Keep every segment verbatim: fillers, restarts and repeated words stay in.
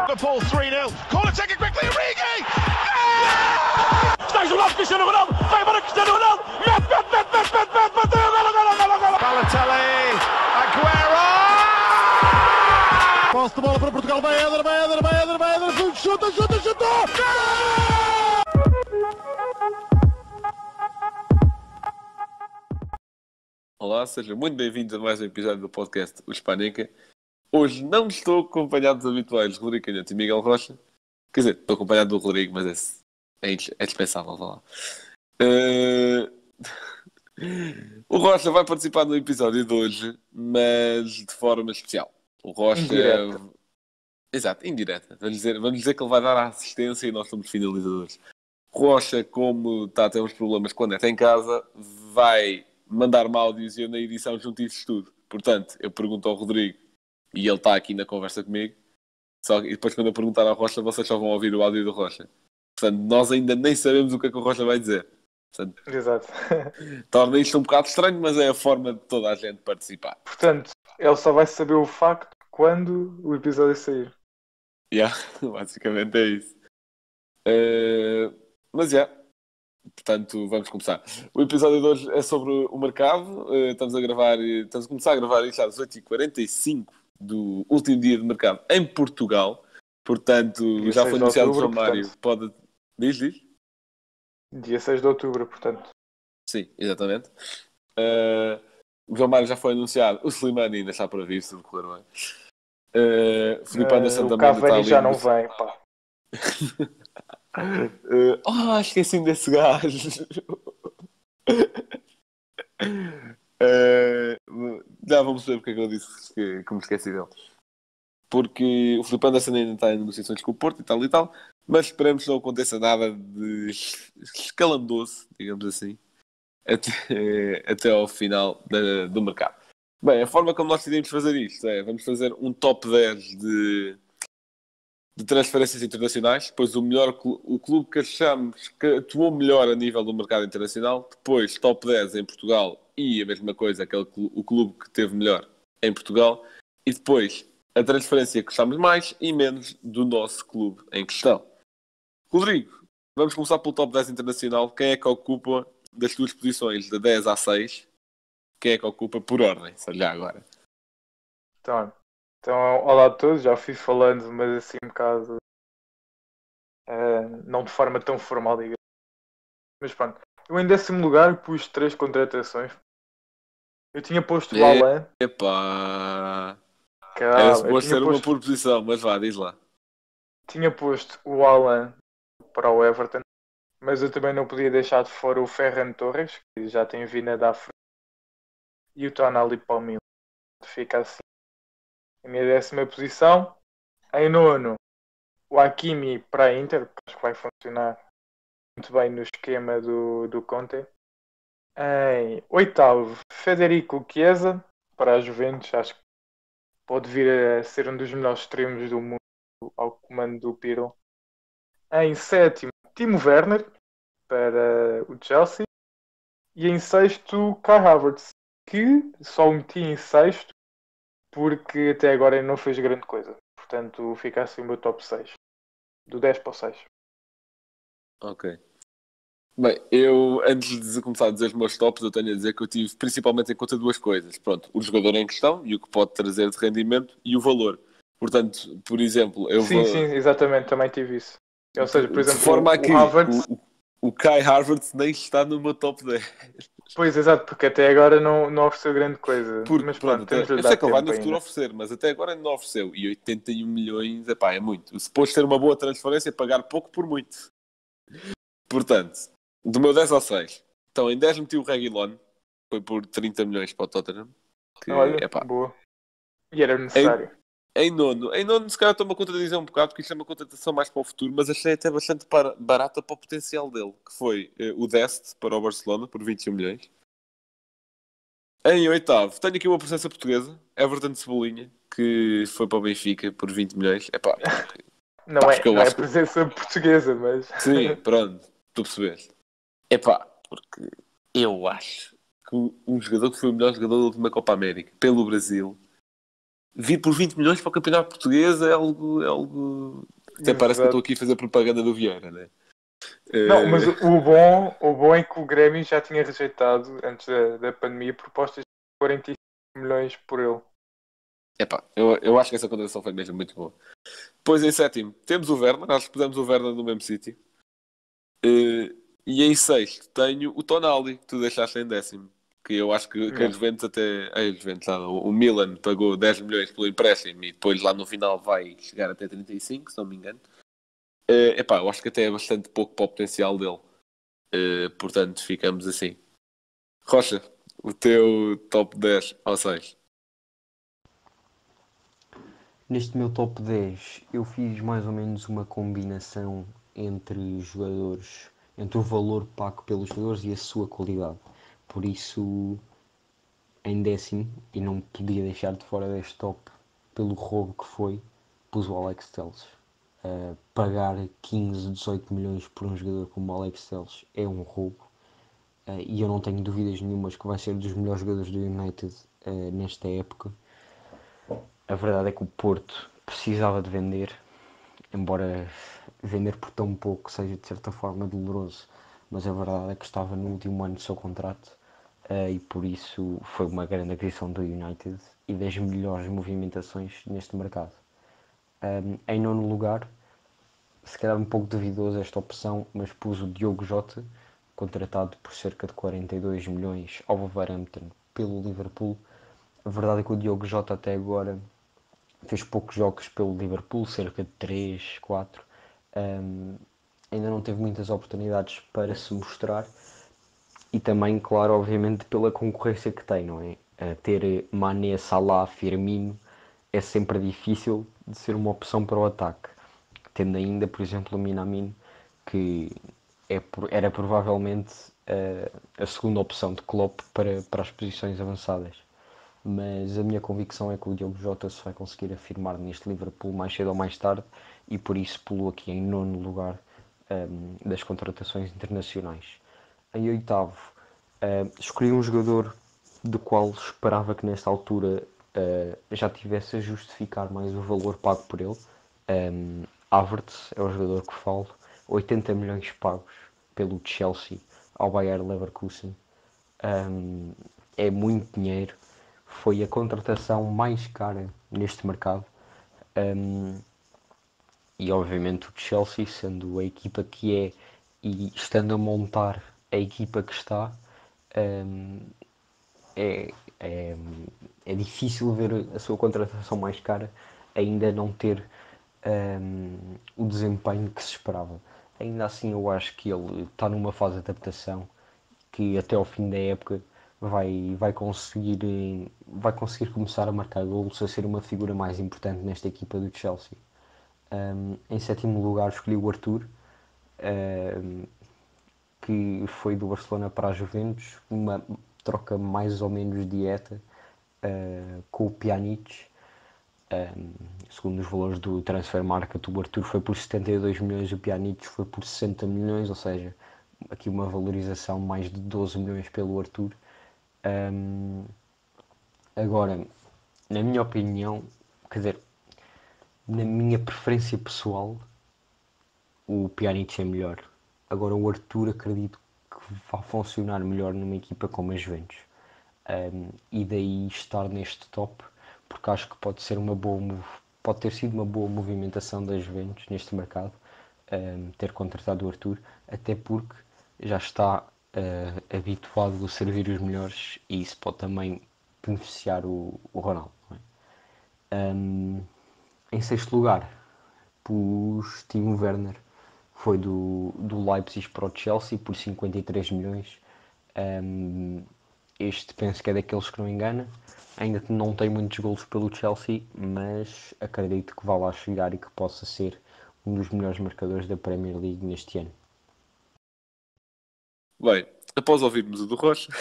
Liverpool three nil. Corner taken quickly. Origi! Está jogado Cristiano Ronaldo. Vai embora Cristiano Ronaldo. Mete, mete, mete, mete, mete, mete, mete. Gol, gol, gol, gol. Balotelli, Aguero. Posse de bola para Portugal. Vai Éder, vai Éder, vai Éder, vai Éder. Chuta, chuta, chuta. Gol! Olá, sejam muito bem-vindos a mais um episódio do podcast O Hispanica. Hoje não estou acompanhado dos habituais Rodrigo Canhoto e Miguel Rocha. Quer dizer, estou acompanhado do Rodrigo, mas é, é dispensável falar. Uh... O Rocha vai participar do episódio de hoje, mas de forma especial. O Rocha... Indireta. Exato, indireta. Vamos dizer, vamos dizer que ele vai dar a assistência e nós somos finalizadores. Rocha, como está a ter uns problemas quando está em casa, vai... mandar-me áudios e eu na edição junto isso tudo. Portanto, eu pergunto ao Rodrigo e ele está aqui na conversa comigo. Só que depois, quando eu perguntar ao Rocha, vocês só vão ouvir o áudio do Rocha. Portanto, nós ainda nem sabemos o que é que o Rocha vai dizer. Portanto, exato. Torna isto um bocado estranho, mas é a forma de toda a gente participar. Portanto, ele só vai saber o facto quando o episódio sair. Já, yeah, basicamente é isso. Uh, mas já. Yeah. Portanto, vamos começar. O episódio de hoje é sobre o mercado. Uh, estamos a gravar, estamos a começar a gravar isto às oito e quarenta e cinco do último dia de mercado em Portugal. Portanto, dia já foi anunciado o João Mário. Pode... Diz, diz. Dia seis de outubro, portanto. Sim, exatamente. Uh, o João Mário já foi anunciado. O Slimani ainda está para vir, se decorrer bem. Uh, Felipe Anderson uh, também está ali. O Cavani já não vem, pá. Uh, oh, esqueci-me desse gajo. uh, já vamos ver porque é que eu disse que, que me esqueci dele. Porque o Felipe Anderson ainda está em negociações com o Porto e tal e tal. Mas esperemos que não aconteça nada de escalandoso, digamos assim, até, até ao final da, do mercado. Bem, a forma como nós decidimos fazer isto é: vamos fazer um top dez de... de transferências internacionais, depois o, melhor, o clube que achamos que atuou melhor a nível do mercado internacional, depois top dez em Portugal e a mesma coisa, aquele clube, o clube que teve melhor em Portugal, e depois a transferência que gostamos mais e menos do nosso clube em questão. Rodrigo, vamos começar pelo top dez internacional. Quem é que ocupa das tuas posições, da dez à seis? Quem é que ocupa por ordem? Só já agora. Então... Então, olá a todos, já fui falando, mas assim um bocado, uh, não de forma tão formal, digamos. Mas pronto, eu em décimo lugar pus três contratações. Eu tinha posto o Alan. Epá! Era ser uma por posição, mas vá, diz lá. Tinha posto o Alan para o Everton, mas eu também não podia deixar de fora o Ferran Torres, que já tem vindo a dar frente, e o Tonali para o Milan. Fica assim. A minha décima posição. Em nono, o Hakimi para a Inter, que acho que vai funcionar muito bem no esquema do, do Conte. Em oitavo, Federico Chiesa para a Juventus, acho que pode vir a ser um dos melhores extremos do mundo ao comando do Pirlo. Em sétimo, Timo Werner para o Chelsea. E em sexto, Kai Havertz, que só o meti em sexto porque até agora não fez grande coisa. Portanto, fica assim o meu top seis. Do dez para o seis. Ok. Bem, eu, antes de começar a dizer os meus tops, eu tenho a dizer que eu tive principalmente em conta duas coisas. Pronto, o jogador em questão e o que pode trazer de rendimento e o valor. Portanto, por exemplo... eu Sim, vou... sim, exatamente. Também tive isso. Ou seja, por exemplo, de forma o, aqui, o, Havertz... o, o Kai Havertz nem está no meu top dez. Pois, exato, porque até agora não, não ofereceu grande coisa. Porque, mas pronto, pronto eu sei que ele vai no futuro ainda oferecer, mas até agora não ofereceu. E oitenta e um milhões, epá, é muito. Se pôs ter uma boa transferência, pagar pouco por muito. Portanto, do meu dez ao seis. Então, em dez meti o Reguilón. Foi por trinta milhões para o Tottenham. Que, olha, epá, boa. E era necessário. Em, em nono, em nono se calhar estou-me a contradizer um bocado, porque isto é uma contratação mais para o futuro, mas achei até bastante barata para o potencial dele, que foi uh, o Dest para o Barcelona, por vinte e um milhões. Em oitavo, tenho aqui uma presença portuguesa, Everton de Cebolinha, que foi para o Benfica por vinte milhões. Epá, porque... não pá, é, não é presença que... portuguesa, mas... Sim, pronto, tu percebeste. Epá, porque eu acho que um jogador que foi o melhor jogador da última Copa América, pelo Brasil... vir por vinte milhões para o campeonato português é algo... É algo... Até Exato. Parece que eu estou aqui a fazer propaganda do Vieira, né? Não, mas o bom, o bom é que o Grêmio já tinha rejeitado, antes da, da pandemia, propostas de quarenta e cinco milhões por ele. Epá, eu, eu acho que essa contratação foi mesmo muito boa. Pois em sétimo, temos o Werner, nós pusemos o Werner no mesmo sítio. Uh, e em sexto, tenho o Tonali, que tu deixaste em décimo. Que eu acho que, que a Juventus até... A Juventus, nada, o Milan pagou dez milhões pelo empréstimo e depois lá no final vai chegar até trinta e cinco, se não me engano. Uh, epá, eu acho que até é bastante pouco para o potencial dele. Uh, portanto, ficamos assim. Rocha, o teu top dez ou seis? Neste meu top dez, eu fiz mais ou menos uma combinação entre jogadores, entre o valor pago pelos jogadores e a sua qualidade. Por isso, em décimo, e não podia deixar de fora deste top, pelo roubo que foi, pus o Alex Telles. Uh, pagar quinze, dezoito milhões por um jogador como o Alex Telles é um roubo, uh, e eu não tenho dúvidas nenhumas que vai ser um dos melhores jogadores do United uh, nesta época. A verdade é que o Porto precisava de vender, embora vender por tão pouco seja de certa forma doloroso, mas a verdade é que estava no último ano do seu contrato, uh, e por isso foi uma grande aquisição do United e das melhores movimentações neste mercado. Um, em nono lugar, se calhar um pouco duvidoso esta opção, mas pus o Diogo Jota, contratado por cerca de quarenta e dois milhões ao Wolverhampton pelo Liverpool. A verdade é que o Diogo Jota até agora fez poucos jogos pelo Liverpool, cerca de três, quatro. Um, ainda não teve muitas oportunidades para se mostrar. E também, claro, obviamente, pela concorrência que tem, não é? Uh, ter Mané, Salah, Firmino é sempre difícil de ser uma opção para o ataque. Tendo ainda, por exemplo, o Minamino, que é, era provavelmente uh, a segunda opção de Klopp para, para as posições avançadas. Mas a minha convicção é que o Diogo Jota se vai conseguir afirmar neste Liverpool mais cedo ou mais tarde, e por isso pulou aqui em nono lugar um, das contratações internacionais. Em oitavo, uh, escolhi um jogador do qual esperava que nesta altura uh, já tivesse a justificar mais o valor pago por ele. Um, Havertz é o jogador que falo, oitenta milhões pagos pelo Chelsea ao Bayer Leverkusen. Um, é muito dinheiro. Foi a contratação mais cara neste mercado, um, e obviamente o Chelsea, sendo a equipa que é e estando a montar a equipa que está, um, é, é, é difícil ver a sua contratação mais cara ainda não ter um, o desempenho que se esperava. Ainda assim, eu acho que ele está numa fase de adaptação que até ao fim da época Vai, vai, conseguir, vai conseguir começar a marcar golos, a ser uma figura mais importante nesta equipa do Chelsea. Um, em sétimo lugar, escolhi o Arthur, um, que foi do Barcelona para a Juventus, uma troca mais ou menos direta uh, com o Pjanic. Um, segundo os valores do Transfermarkt, o Arthur foi por setenta e dois milhões, o Pjanic foi por sessenta milhões, ou seja, aqui uma valorização mais de doze milhões pelo Arthur. Um, agora, na minha opinião, quer dizer, na minha preferência pessoal, o Pjanic é melhor. Agora, o Arthur acredito que vai funcionar melhor numa equipa como a Juventus, um, e daí estar neste top, porque acho que pode ser uma boa, pode ter sido uma boa movimentação da Juventus neste mercado, um, ter contratado o Arthur, até porque já está Uh, habituado a servir os melhores, e isso pode também beneficiar o, o Ronaldo, não é? Um, em sexto lugar, pus Timo Werner, foi do, do Leipzig para o Chelsea por cinquenta e três milhões. Um, este penso que é daqueles que não engana, ainda não tem muitos golos pelo Chelsea, mas acredito que vá lá chegar e que possa ser um dos melhores marcadores da Premier League neste ano. Bem, após ouvirmos o do Rocha,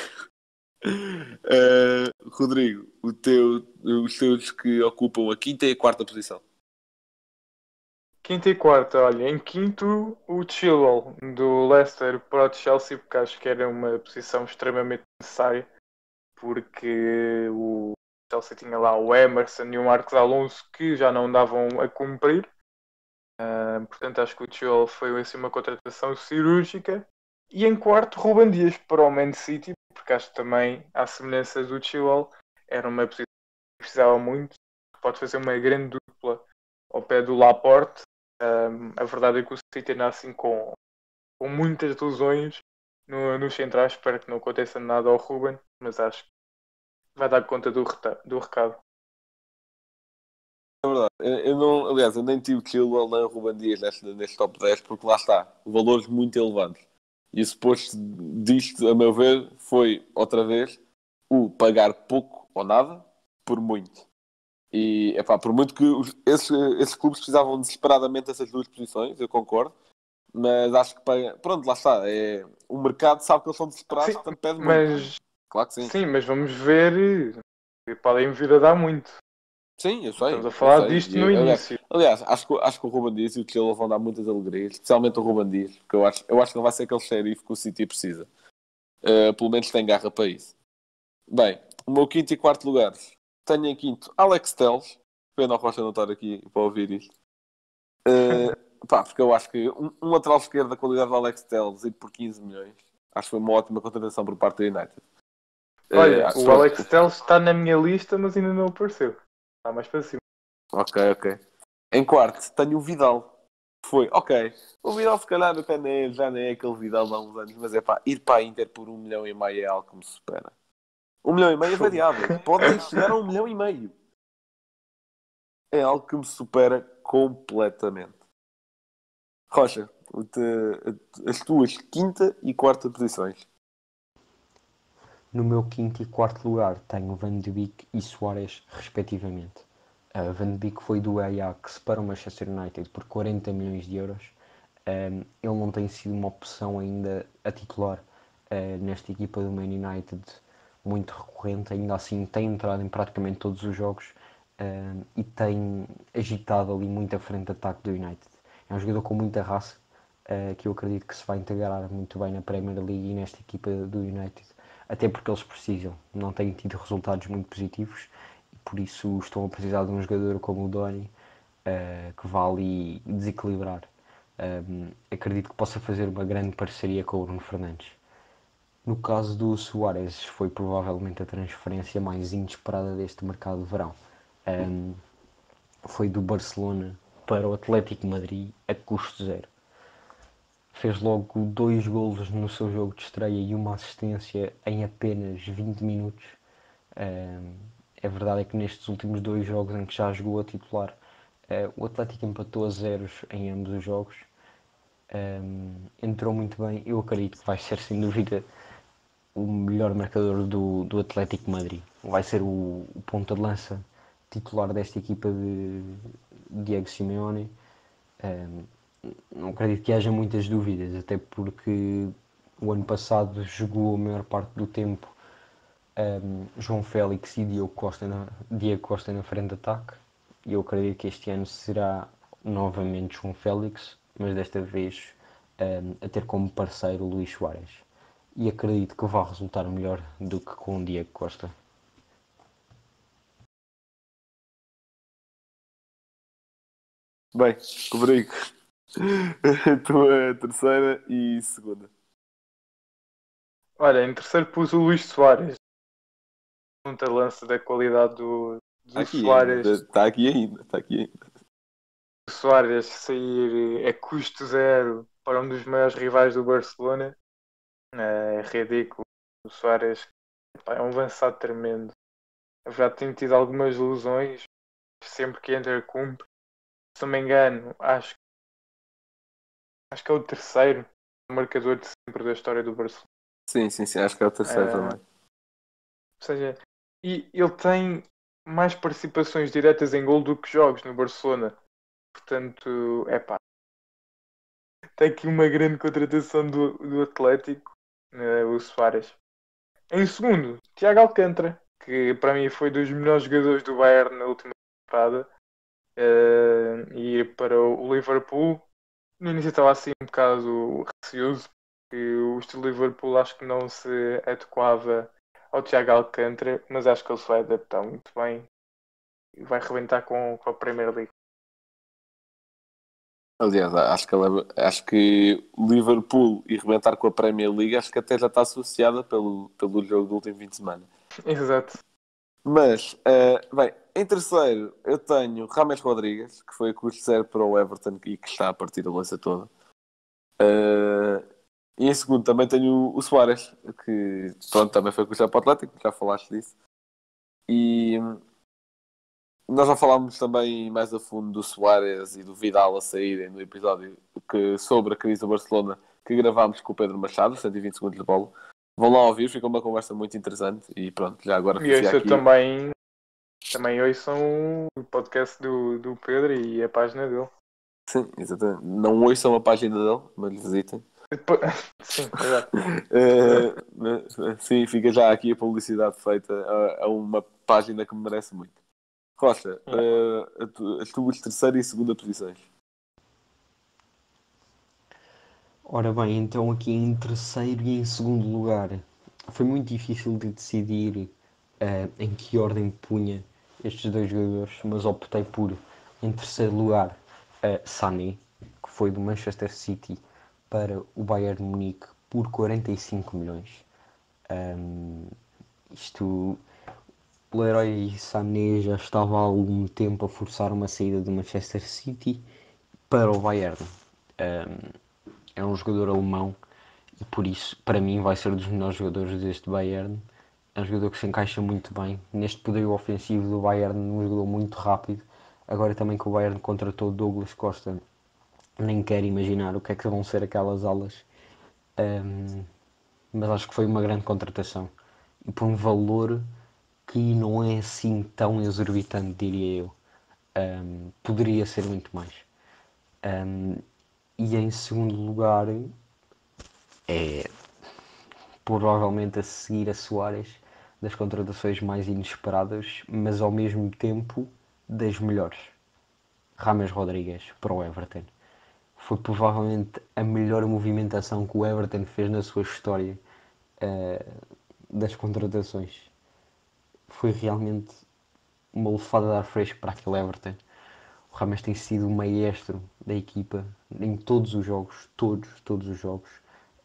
uh, Rodrigo, o teu, os teus que ocupam a quinta e a quarta posição. Quinta e quarta, olha, em quinto o Chilwell, do Leicester para o Chelsea, porque acho que era uma posição extremamente necessária, porque o Chelsea tinha lá o Emerson e o Marcos Alonso que já não davam a cumprir. Uh, portanto, acho que o Chilwell foi assim uma contratação cirúrgica. E em quarto, Ruben Dias para o Man City, porque acho que também, à semelhança do Chilwell, era uma posição que precisava muito, que pode fazer uma grande dupla ao pé do Laporte. Uh, a verdade é que o City nasce assim com, com muitas lesões no, nos centrais. Espero que não aconteça nada ao Ruben, mas acho que vai dar conta do, reta- do recado. É verdade, eu, eu não, aliás, eu nem tive Chilwell nem o Ruben Dias neste, neste top dez, porque lá está, valores muito elevados. E o suposto disto, a meu ver, foi, outra vez, o pagar pouco ou nada por muito. E, epá, por muito que os, esses, esses clubes precisavam desesperadamente dessas duas posições, eu concordo. Mas acho que, paga... pronto, lá está. É... O mercado sabe que eles são desesperados, portanto pede mas... muito. Claro que sim. Sim, mas vamos ver e podem vir a dar muito. Sim, eu sei. Estamos a falar disto no início. Aliás, acho que, acho que o Ruben Dias e o Chilwell vão dar muitas alegrias, especialmente o Ruben Dias, porque eu acho, eu acho que ele vai ser aquele xerife que o City precisa. Uh, pelo menos tem garra para isso. Bem, o meu quinto e quarto lugares. Tenho em quinto Alex Telles. Pena o Rocha não estar aqui para ouvir isto. Uh, pá, porque eu acho que um, um lateral esquerdo da qualidade do Alex Telles, ido por quinze milhões, acho que foi uma ótima contratação por parte do United. Olha, uh, o Alex que... Telles está na minha lista, mas ainda não apareceu. Está mais para cima. Ok, ok. Em quarto, tenho o Vidal. Foi, ok. O Vidal, se calhar, até nem, já nem é aquele Vidal de há uns anos, mas é pá, ir para a Inter por um milhão e meio é algo que me supera. Um milhão e meio é variável. Podem chegar a um milhão e meio. É algo que me supera completamente. Rocha, as tuas quinta e quarta posições. No meu quinto e quarto lugar tenho Van de Beek e Suárez, respectivamente. Uh, Van de Beek foi do Ajax para o Manchester United por quarenta milhões de euros. Um, ele não tem sido uma opção ainda a titular uh, nesta equipa do Man United muito recorrente. Ainda assim tem entrado em praticamente todos os jogos um, e tem agitado ali muito a frente de ataque do United. É um jogador com muita raça uh, que eu acredito que se vai integrar muito bem na Premier League e nesta equipa do United. Até porque eles precisam, não têm tido resultados muito positivos e por isso estão a precisar de um jogador como o Doni uh, que vá ali desequilibrar. Um, acredito que possa fazer uma grande parceria com o Bruno Fernandes. No caso do Suárez, foi provavelmente a transferência mais inesperada deste mercado de verão. Um, foi do Barcelona para o Atlético de Madrid a custo zero. Fez logo dois golos no seu jogo de estreia e uma assistência em apenas vinte minutos. A verdade é que nestes últimos dois jogos em que já jogou a titular, o Atlético empatou a zeros em ambos os jogos. Entrou muito bem. Eu acredito que vai ser, sem dúvida, o melhor marcador do, do Atlético de Madrid. Vai ser o, o ponta de lança titular desta equipa de Diego Simeone. Não acredito que haja muitas dúvidas, até porque o ano passado jogou a maior parte do tempo um, João Félix e Diego Costa, na, Diego Costa na frente de ataque, e eu acredito que este ano será novamente João Félix, mas desta vez um, a ter como parceiro o Luís Suárez, e acredito que vai resultar melhor do que com o Diego Costa. Bem, Rodrigo, tua terceira e segunda. Olha, em terceiro pus o Luís Suárez. Um talento da qualidade do, do aqui Suárez. Está aqui ainda, está aqui ainda. O Suárez sair a custo zero para um dos maiores rivais do Barcelona é ridículo. O Suárez é um avançado tremendo. A verdade, tem tido algumas ilusões. Sempre que entra, cumpre. Se não me engano, acho que Acho que é o terceiro marcador de sempre da história do Barcelona. Sim, sim, sim. Acho que é o terceiro uh, também. Ou seja, e ele tem mais participações diretas em gol do que jogos no Barcelona. Portanto, é pá. Tem aqui uma grande contratação do, do Atlético, uh, o Suárez. Em segundo, Tiago Alcântara, que para mim foi dos melhores jogadores do Bayern na última temporada. Uh, e ir para o Liverpool. No início estava assim um bocado receoso, porque o estilo Liverpool acho que não se adequava ao Tiago Alcântara, mas acho que ele se vai adaptar muito bem e vai rebentar com, com a Premier League. Aliás, acho que, ela, acho que Liverpool e rebentar com a Premier League acho que até já está associada pelo, pelo jogo do último fim de semana. Exato. Mas, uh, bem, em terceiro eu tenho James Rodrigues, que foi a custo zero para o Everton e que está a partir da lança toda. Uh, e em segundo também tenho o Suárez, que pronto, também foi a custo para o Atlético, já falaste disso. E nós já falámos também mais a fundo do Suárez e do Vidal a saírem no episódio que, sobre a crise do Barcelona, que gravámos com o Pedro Machado, cento e vinte segundos de bola. Vão lá ouvir, ficou uma conversa muito interessante e pronto, já agora... E ouçam também, também ouçam o podcast do, do Pedro e a página dele. Sim, exatamente. Não ouçam a página dele, mas visitem. Sim, exato. uh, sim, fica já aqui a publicidade feita a, a uma página que me merece muito. Rocha, uh, tu, as tuas terceira e segunda posições. Ora bem, então aqui em terceiro e em segundo lugar foi muito difícil de decidir uh, em que ordem punha estes dois jogadores, mas optei por, em terceiro lugar, uh, Sané, que foi do Manchester City para o Bayern de Munique por quarenta e cinco milhões. Um, isto... O Leroy Sané já estava há algum tempo a forçar uma saída do Manchester City para o Bayern. Um, é um jogador alemão e por isso, para mim, vai ser um dos melhores jogadores deste Bayern. É um jogador que se encaixa muito bem neste poder ofensivo do Bayern, um jogador muito rápido. Agora também que o Bayern contratou Douglas Costa, nem quero imaginar o que é que vão ser aquelas alas. Um, mas acho que foi uma grande contratação e por um valor que não é assim tão exorbitante, diria eu. Um, poderia ser muito mais. Um, e em segundo lugar, é provavelmente a seguir a Suárez, das contratações mais inesperadas, mas ao mesmo tempo das melhores. James Rodrigues para o Everton. Foi provavelmente a melhor movimentação que o Everton fez na sua história uh, das contratações. Foi realmente uma lufada de ar fresco para aquele Everton. O James tem sido o maestro da equipa em todos os jogos, todos, todos os jogos.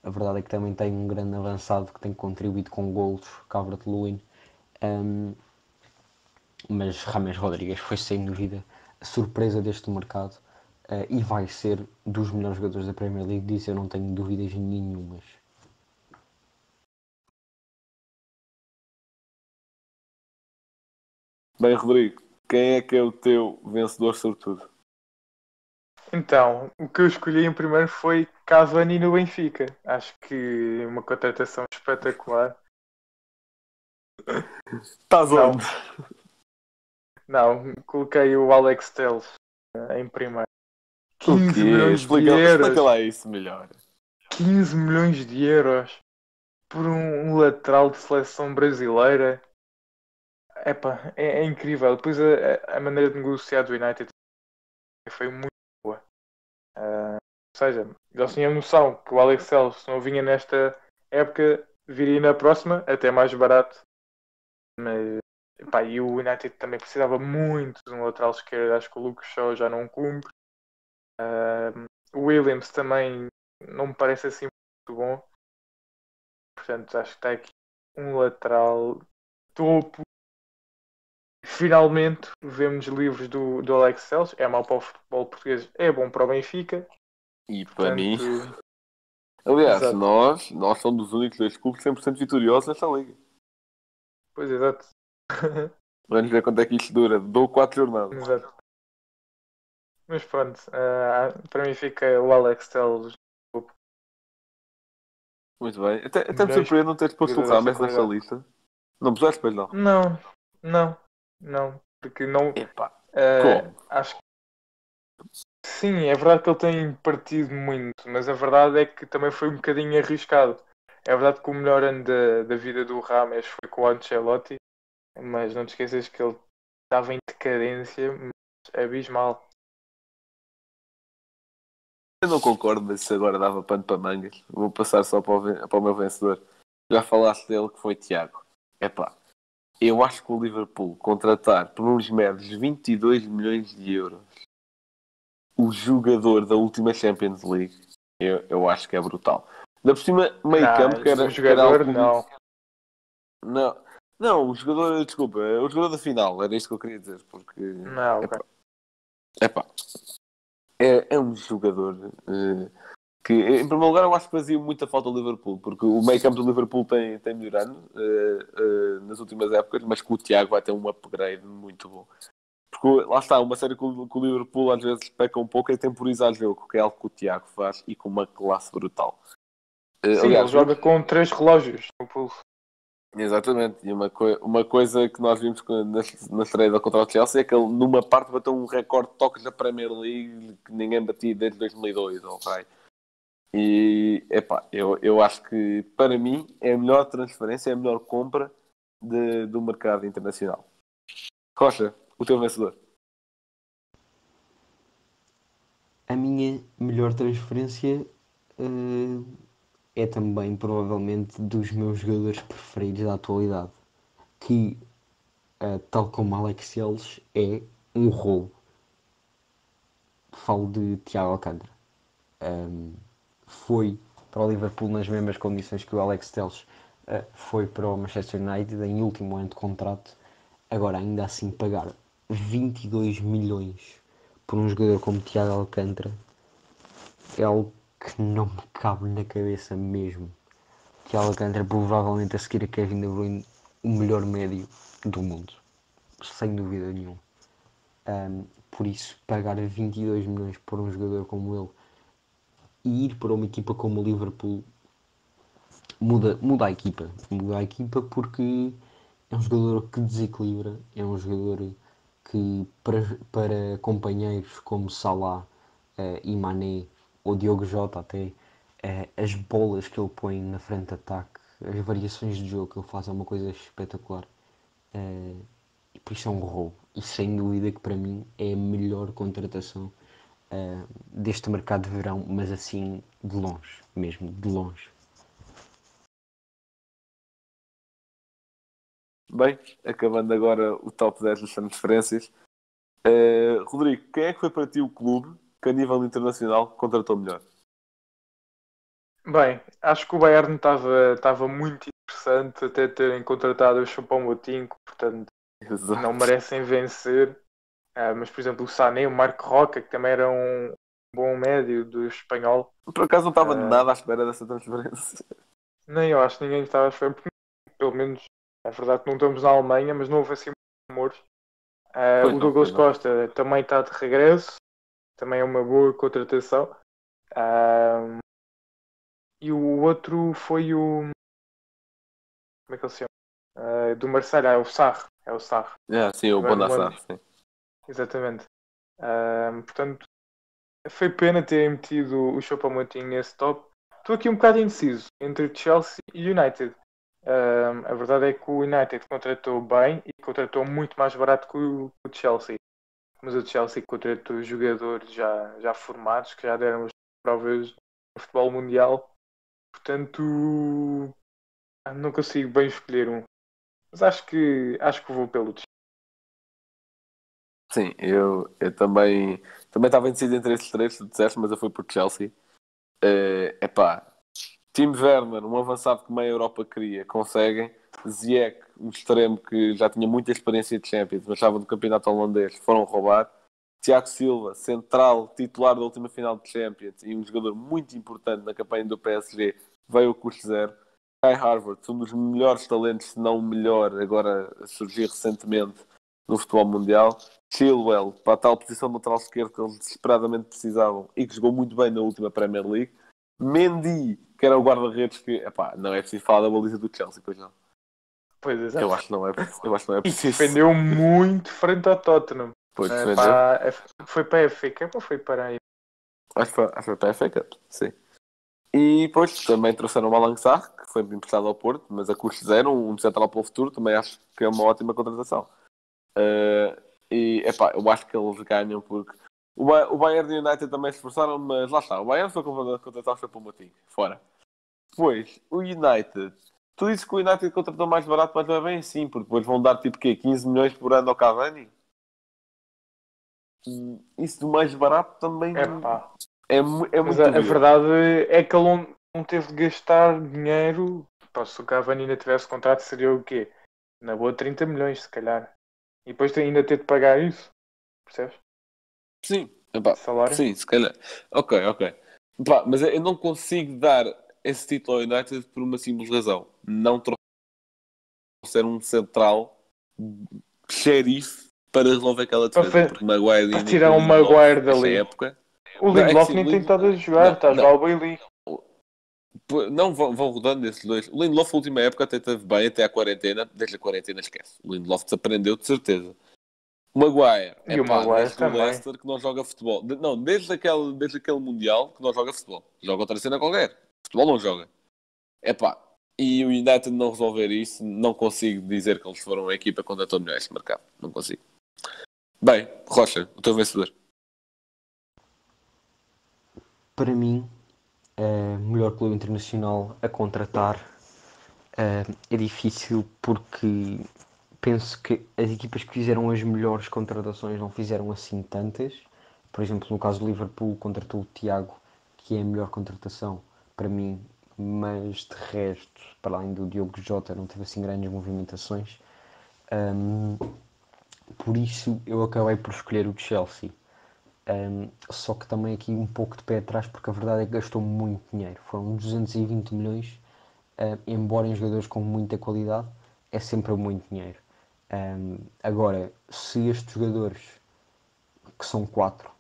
A verdade é que também tem um grande avançado que tem contribuído com golos, Calvert-Lewin. Um, mas James Rodrigues foi sem dúvida a surpresa deste mercado uh, e vai ser dos melhores jogadores da Premier League, disso eu não tenho dúvidas nenhumas. Bem, Rodrigo, quem é que é o teu vencedor sobretudo? Então, o que eu escolhi em primeiro foi Cavani no Benfica. Acho que é uma contratação espetacular. Estás onde? Não, não, coloquei o Alex Telles em primeiro. quinze milhões explica, de euros. Explica lá isso melhor. quinze milhões de euros por um, um lateral de seleção brasileira. Epa, é, é incrível. Depois a, a maneira de negociar do United foi muito boa. Uh, ou seja, eles tinham noção que o Alex Telles, se não vinha nesta época, viria na próxima, até mais barato. Mas, epá, e o United também precisava muito de um lateral esquerdo. Acho que o Lucas Shaw já não cumpre. Uh, o Williams também não me parece assim muito bom. Portanto, acho que está aqui um lateral topo. Finalmente vemos livros do, do Alex Telles. É mau para o futebol português, é bom para o Benfica. E para Portanto... mim... Aliás, exato. nós nós somos os únicos dois clubes cem por cento vitoriosos nesta liga. Pois, exato. Vamos ver quanto é que isto dura. Dou quatro jornadas. Exato. Mas pronto, uh, para mim fica o Alex Telles. Muito bem. Até, até me surpreende não teres posto o James nesta lista. Não puseste, pois não? Não, não. Não, porque não. Epa, uh, acho que sim, é verdade que ele tem partido muito, mas a verdade é que também foi um bocadinho arriscado. É verdade que o melhor ano da, da vida do James foi com o Ancelotti, mas não te esqueças que ele estava em decadência, mas abismal. Eu não concordo, mas isso agora dava pano para mangas. Vou passar só para o, para o meu vencedor. Já falaste dele, que foi Tiago. Epá, eu acho que o Liverpool contratar por uns meros vinte e dois milhões de euros o jogador da última Champions League, eu, eu acho que é brutal. Da por cima, meio não, campo, que era... O jogador, era não. Não. Não, o jogador, desculpa, o jogador da final, era isto que eu queria dizer, porque... Não, ok. Epá, é, é um jogador uh, que, em primeiro lugar, eu acho que fazia muita falta ao Liverpool, porque o meio campo do Liverpool tem, tem melhorado uh, uh, nas últimas épocas, mas que o Thiago vai ter um upgrade muito bom. Porque lá está, uma série que o, que o Liverpool às vezes peca um pouco é temporizar jogo, que é algo que o Thiago faz e com uma classe brutal. Uh, Sim, aliás, ele joga muito... com três relógios no pulso. Exatamente, e uma, co- uma coisa que nós vimos na, na estreia contra o Chelsea é que ele numa parte bateu um recorde de toques da Premier League que ninguém batia desde dois mil e dois, ok? E, epá, eu, eu acho que para mim é a melhor transferência, é a melhor compra de, do mercado internacional. Rocha, o teu vencedor. A minha melhor transferência... Uh... é também provavelmente dos meus jogadores preferidos da atualidade, que, uh, tal como Alex Telles, é um rolo. Falo de Tiago Alcântara. Um, foi para o Liverpool nas mesmas condições que o Alex Telles uh, foi para o Manchester United em último ano de contrato. Agora, ainda assim, pagar vinte e dois milhões por um jogador como Tiago Alcântara é algo que não me cabe na cabeça mesmo. Que Alcântara provavelmente a seguir a Kevin De Bruyne o melhor médio do mundo, sem dúvida nenhuma. Um, por isso, pagar vinte e dois milhões por um jogador como ele e ir para uma equipa como o Liverpool muda, muda a equipa. Muda a equipa porque é um jogador que desequilibra, é um jogador que para, para companheiros como Salah uh, e Mané, o Diogo Jota até, eh, as bolas que ele põe na frente de ataque, as variações de jogo que ele faz é uma coisa espetacular. Eh, e por isso é um roubo. E sem dúvida que para mim é a melhor contratação eh, deste mercado de verão, mas assim de longe, mesmo de longe. Bem, acabando agora o top dez das transferências. Uh, Rodrigo, quem é que foi para ti o clube que a nível internacional contratou melhor? Bem, acho que o Bayern estava muito interessante até terem contratado o Choupo-Moting, portanto, exato, não merecem vencer. Ah, mas, por exemplo, o Sané, o Marco Roca, que também era um bom médio do espanhol. Por acaso não estava ah, nada à espera dessa transferência. Nem eu, acho que ninguém estava à espera, porque pelo menos é verdade que não estamos na Alemanha, mas não houve assim muitos rumores. Ah, o Douglas Costa também está de regresso. Também é uma boa contratação. Um, e o outro foi o... Como é que ele se chama? Uh, do Marseille, é o Sarr. É o Sarr. Yeah, sim, o Bonassar, sim. Exatamente. Um, portanto, foi pena terem metido o Choupo-Moting nesse top. Estou aqui um bocado indeciso entre Chelsea e United. Um, a verdade é que o United contratou bem e contratou muito mais barato que o, que o Chelsea. Mas o Chelsea contratou jogadores já, já formados, que já deram as provas no futebol mundial. Portanto, não consigo bem escolher um. Mas acho que, acho que vou pelo Chelsea. Sim, eu, eu também também estava indeciso entre esses três, se disseste, mas eu fui por Chelsea. É uh, pá, Timo Werner, um avançado que meia Europa queria, conseguem. Ziyech, um extremo que já tinha muita experiência de Champions, mas estava no campeonato holandês, foram roubar. Tiago Silva, central, titular da última final de Champions e um jogador muito importante na campanha do P S G, veio a custo zero. Kai Havertz, um dos melhores talentos, se não o melhor, agora a surgir recentemente no futebol mundial. Chilwell, para a tal posição de lateral esquerdo que eles desesperadamente precisavam e que jogou muito bem na última Premier League. Mendy, que era o guarda-redes que... Epá, não é preciso falar da baliza do Chelsea, pois não. Pois é, eu acho que não é, eu acho que não é preciso. E defendeu muito frente ao Tottenham. Pois, é, para, foi para a F A Cup ou foi para aí? Acho que foi para a F A Cup, sim. E depois também trouxeram o Malang Sarr, que foi emprestado ao Porto, mas a custo zero, um central para o futuro, também acho que é uma ótima contratação. Uh, e, epá, eu acho que eles ganham porque... O, ba- o Bayern e o United também se esforçaram, mas lá está, o Bayern foi contratado para o Moting, fora. Depois, o United... Tu dizes que o United contratou mais barato, mas não é bem assim, porque depois vão dar tipo quê? quinze milhões por ano ao Cavani? Isso do mais barato também é, é, é muito. A, a verdade é que ele não, não teve de gastar dinheiro. Pá, se o Cavani ainda tivesse contrato, seria o quê? Na boa, trinta milhões, se calhar. E depois ainda ter de pagar isso. Percebes? Sim. Epá, salário? Sim, se calhar. Ok, ok. Epá, mas eu não consigo dar esse título ao United por uma simples razão. Não trouxeram um central xerife para resolver aquela defesa. Para, porque Maguire para tirar um Maguire dali. Época. O Lindelof nem tem estado a jogar. Está a jogar o Bailey. Não, vão, vão rodando esses dois. O Lindelof, na última época, até teve bem, até à quarentena. Desde a quarentena, esquece. O Lindelof desaprendeu, de certeza. O Maguire. E é o pá, Maguire também. O Leicester, que não joga futebol. De, não, desde aquele, desde aquele Mundial, que não joga futebol. Joga outra cena qualquer. Futebol não joga. É pá. E o United não resolver isso, não consigo dizer que eles foram a equipa quando estou melhor este mercado. Não consigo. Bem, Rocha, o teu vencedor. Para mim... Uh, melhor clube internacional a contratar uh, é difícil, porque penso que as equipas que fizeram as melhores contratações não fizeram assim tantas. Por exemplo, no caso do Liverpool, contratou o Thiago, que é a melhor contratação para mim, mas de resto, para além do Diogo Jota, não teve assim grandes movimentações. Um, por isso eu acabei por escolher o Chelsea. Um, só que também aqui um pouco de pé atrás, porque a verdade é que gastou muito dinheiro. Foram duzentos e vinte milhões, um, embora em jogadores com muita qualidade, é sempre muito dinheiro. Um, agora, se estes jogadores, que são quatro,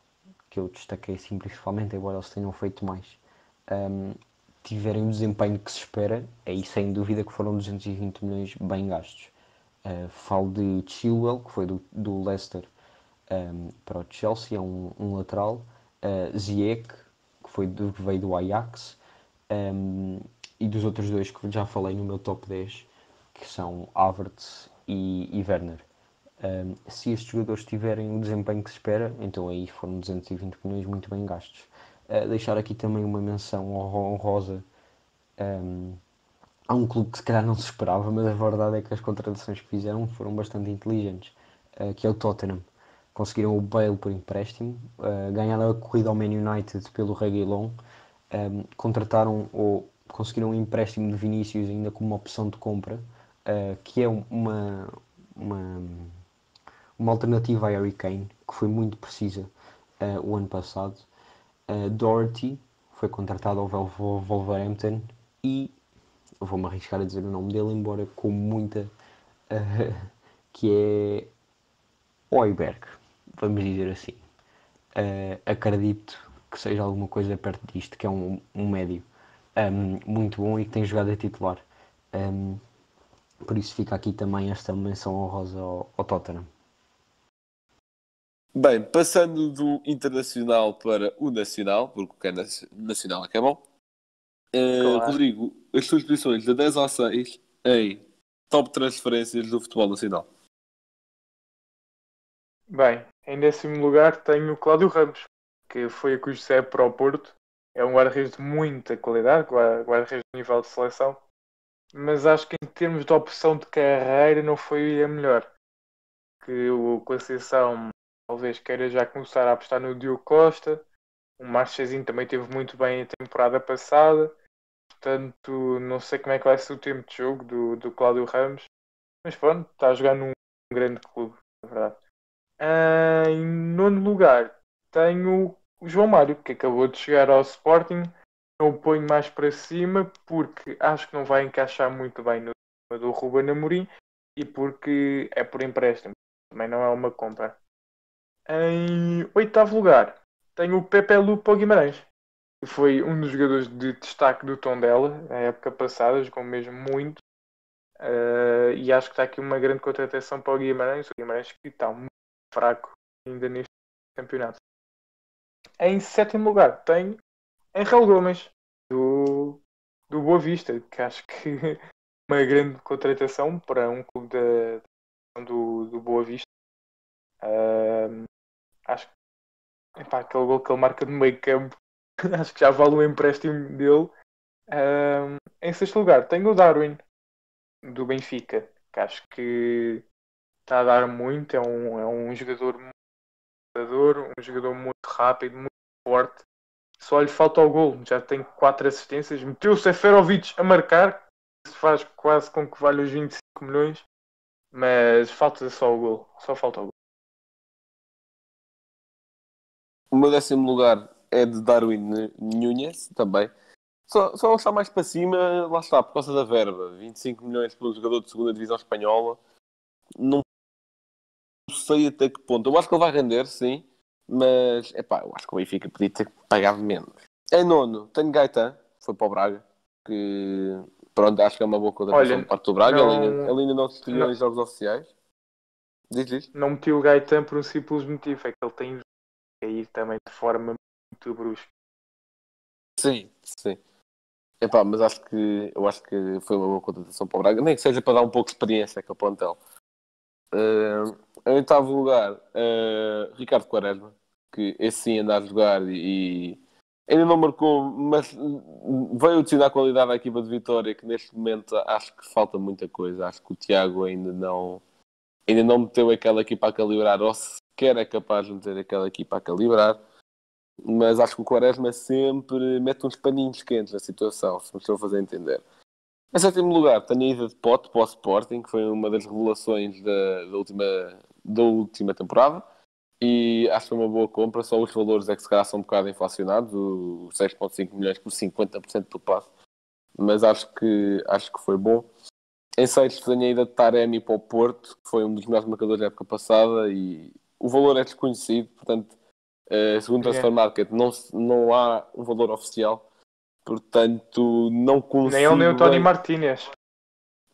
que eu destaquei assim principalmente, embora eles tenham feito mais, um, tiverem o desempenho que se espera, aí sem dúvida que foram duzentos e vinte milhões bem gastos. Uh, falo de Chilwell, que foi do, do Leicester, Um, para o Chelsea, é um, um lateral, uh, Ziyech, que foi do, veio do Ajax, um, e dos outros dois que já falei no meu top dez, que são Havertz e, e Werner. Um, se estes jogadores tiverem o desempenho que se espera, então aí foram duzentos e vinte milhões muito bem gastos. Uh, deixar aqui também uma menção honrosa um, a um clube que se calhar não se esperava, mas a verdade é que as contratações que fizeram foram bastante inteligentes, uh, que é o Tottenham. Conseguiram o Bale por empréstimo, uh, ganharam a corrida ao Man United pelo Reguilon, um, contrataram ou conseguiram um empréstimo de Vinícius ainda com uma opção de compra, uh, que é uma, uma, uma alternativa a Harry Kane, que foi muito precisa uh, o ano passado. Uh, Doherty foi contratado ao Wolverhampton e, vou-me arriscar a dizer o nome dele, embora com muita... Uh, que é Højbjerg. Vamos dizer assim, uh, acredito que seja alguma coisa perto disto, que é um, um médio um, muito bom e que tem jogado a titular. Um, por isso fica aqui também esta menção honrosa ao, ao Tottenham. Bem, passando do internacional para o nacional, porque o que é nacional é que é bom. Uh, claro. Rodrigo, as suas posições da dez ao seis em top transferências do futebol nacional. Bem, em décimo lugar tenho o Cláudio Ramos, que foi a cujo serve para o Porto. É um guarda-redes de muita qualidade, guarda-redes de nível de seleção, mas acho que em termos de opção de carreira não foi a melhor. Que o Conceição talvez queira já começar a apostar no Diogo Costa. O Marchezinho também teve muito bem a temporada passada, portanto não sei como é que vai ser o tempo de jogo do, do Cláudio Ramos, mas pronto, está a jogar num grande clube, na verdade. Uh, em nono lugar tenho o João Mário, que acabou de chegar ao Sporting. Não o ponho mais para cima porque acho que não vai encaixar muito bem no tema do Ruben Amorim e porque é por empréstimo, também não é uma compra. Em oitavo lugar tenho o Pepe Lupo Guimarães, que foi um dos jogadores de destaque do Tondela na época passada, jogou mesmo muito, uh, e acho que está aqui uma grande contratação para o Guimarães. O Guimarães que está muito fraco ainda neste campeonato. Em sétimo lugar tenho Angel Gomes, do, do Boa Vista, que acho que uma grande contratação para um clube da, do, do Boa Vista. Uh, acho que epá, aquele gol que ele marca no meio campo acho que já vale o empréstimo dele. Uh, em sexto lugar tenho o Darwin, do Benfica, que acho que está a dar muito, é um, é um jogador muito jogador, um jogador muito rápido, muito forte. Só lhe falta o golo, já tem quatro assistências, meteu o Seferovic a marcar, isso faz quase com que valha os vinte e cinco milhões, mas falta só o golo, só falta o golo. O meu décimo lugar é de Darwin Núñez, também. Só, só está mais para cima, lá está, por causa da verba. vinte e cinco milhões para um jogador de segunda divisão espanhola. Não sei até que ponto. Eu acho que ele vai render, sim. Mas, epá, eu acho que o Benfica podia ter pagado menos. Em nono, tenho Gaetan, foi para o Braga. Que, pronto, acho que é uma boa contratação de parte do Braga. Não... Ele, ainda, ele ainda não se estreou em jogos oficiais. Diz isto. Não meti o Gaetan por um simples motivo. É que ele tem cair também de forma muito brusca. Sim, sim. Epá, mas acho que eu acho que foi uma boa contratação para o Braga, nem que seja para dar um pouco de experiência com o plantel. Uh, em oitavo lugar, uh, Ricardo Quaresma, que esse sim anda a jogar e, e ainda não marcou, mas veio adicionar qualidade à equipa de Vitória, que neste momento acho que falta muita coisa. Acho que o Tiago ainda não, ainda não meteu aquela equipa a calibrar, ou sequer é capaz de meter aquela equipa a calibrar. Mas acho que o Quaresma sempre mete uns paninhos quentes na situação, se me estou a fazer entender. Em sétimo lugar, tenho a ida de Pote para o Sporting, que foi uma das revelações da, da, última, da última temporada. E acho que foi uma boa compra, só os valores é que se calhar são um bocado inflacionados, os seis vírgula cinco milhões por cinquenta por cento do passe. Mas acho que, acho que foi bom. Em sexto, tenho a ida de Taremi para o Porto, que foi um dos melhores marcadores da época passada e o valor é desconhecido, portanto... Uh, segundo o Transfer Market, não, não há um valor oficial, portanto não consigo... Nem ele nem o Tony bem... Martínez.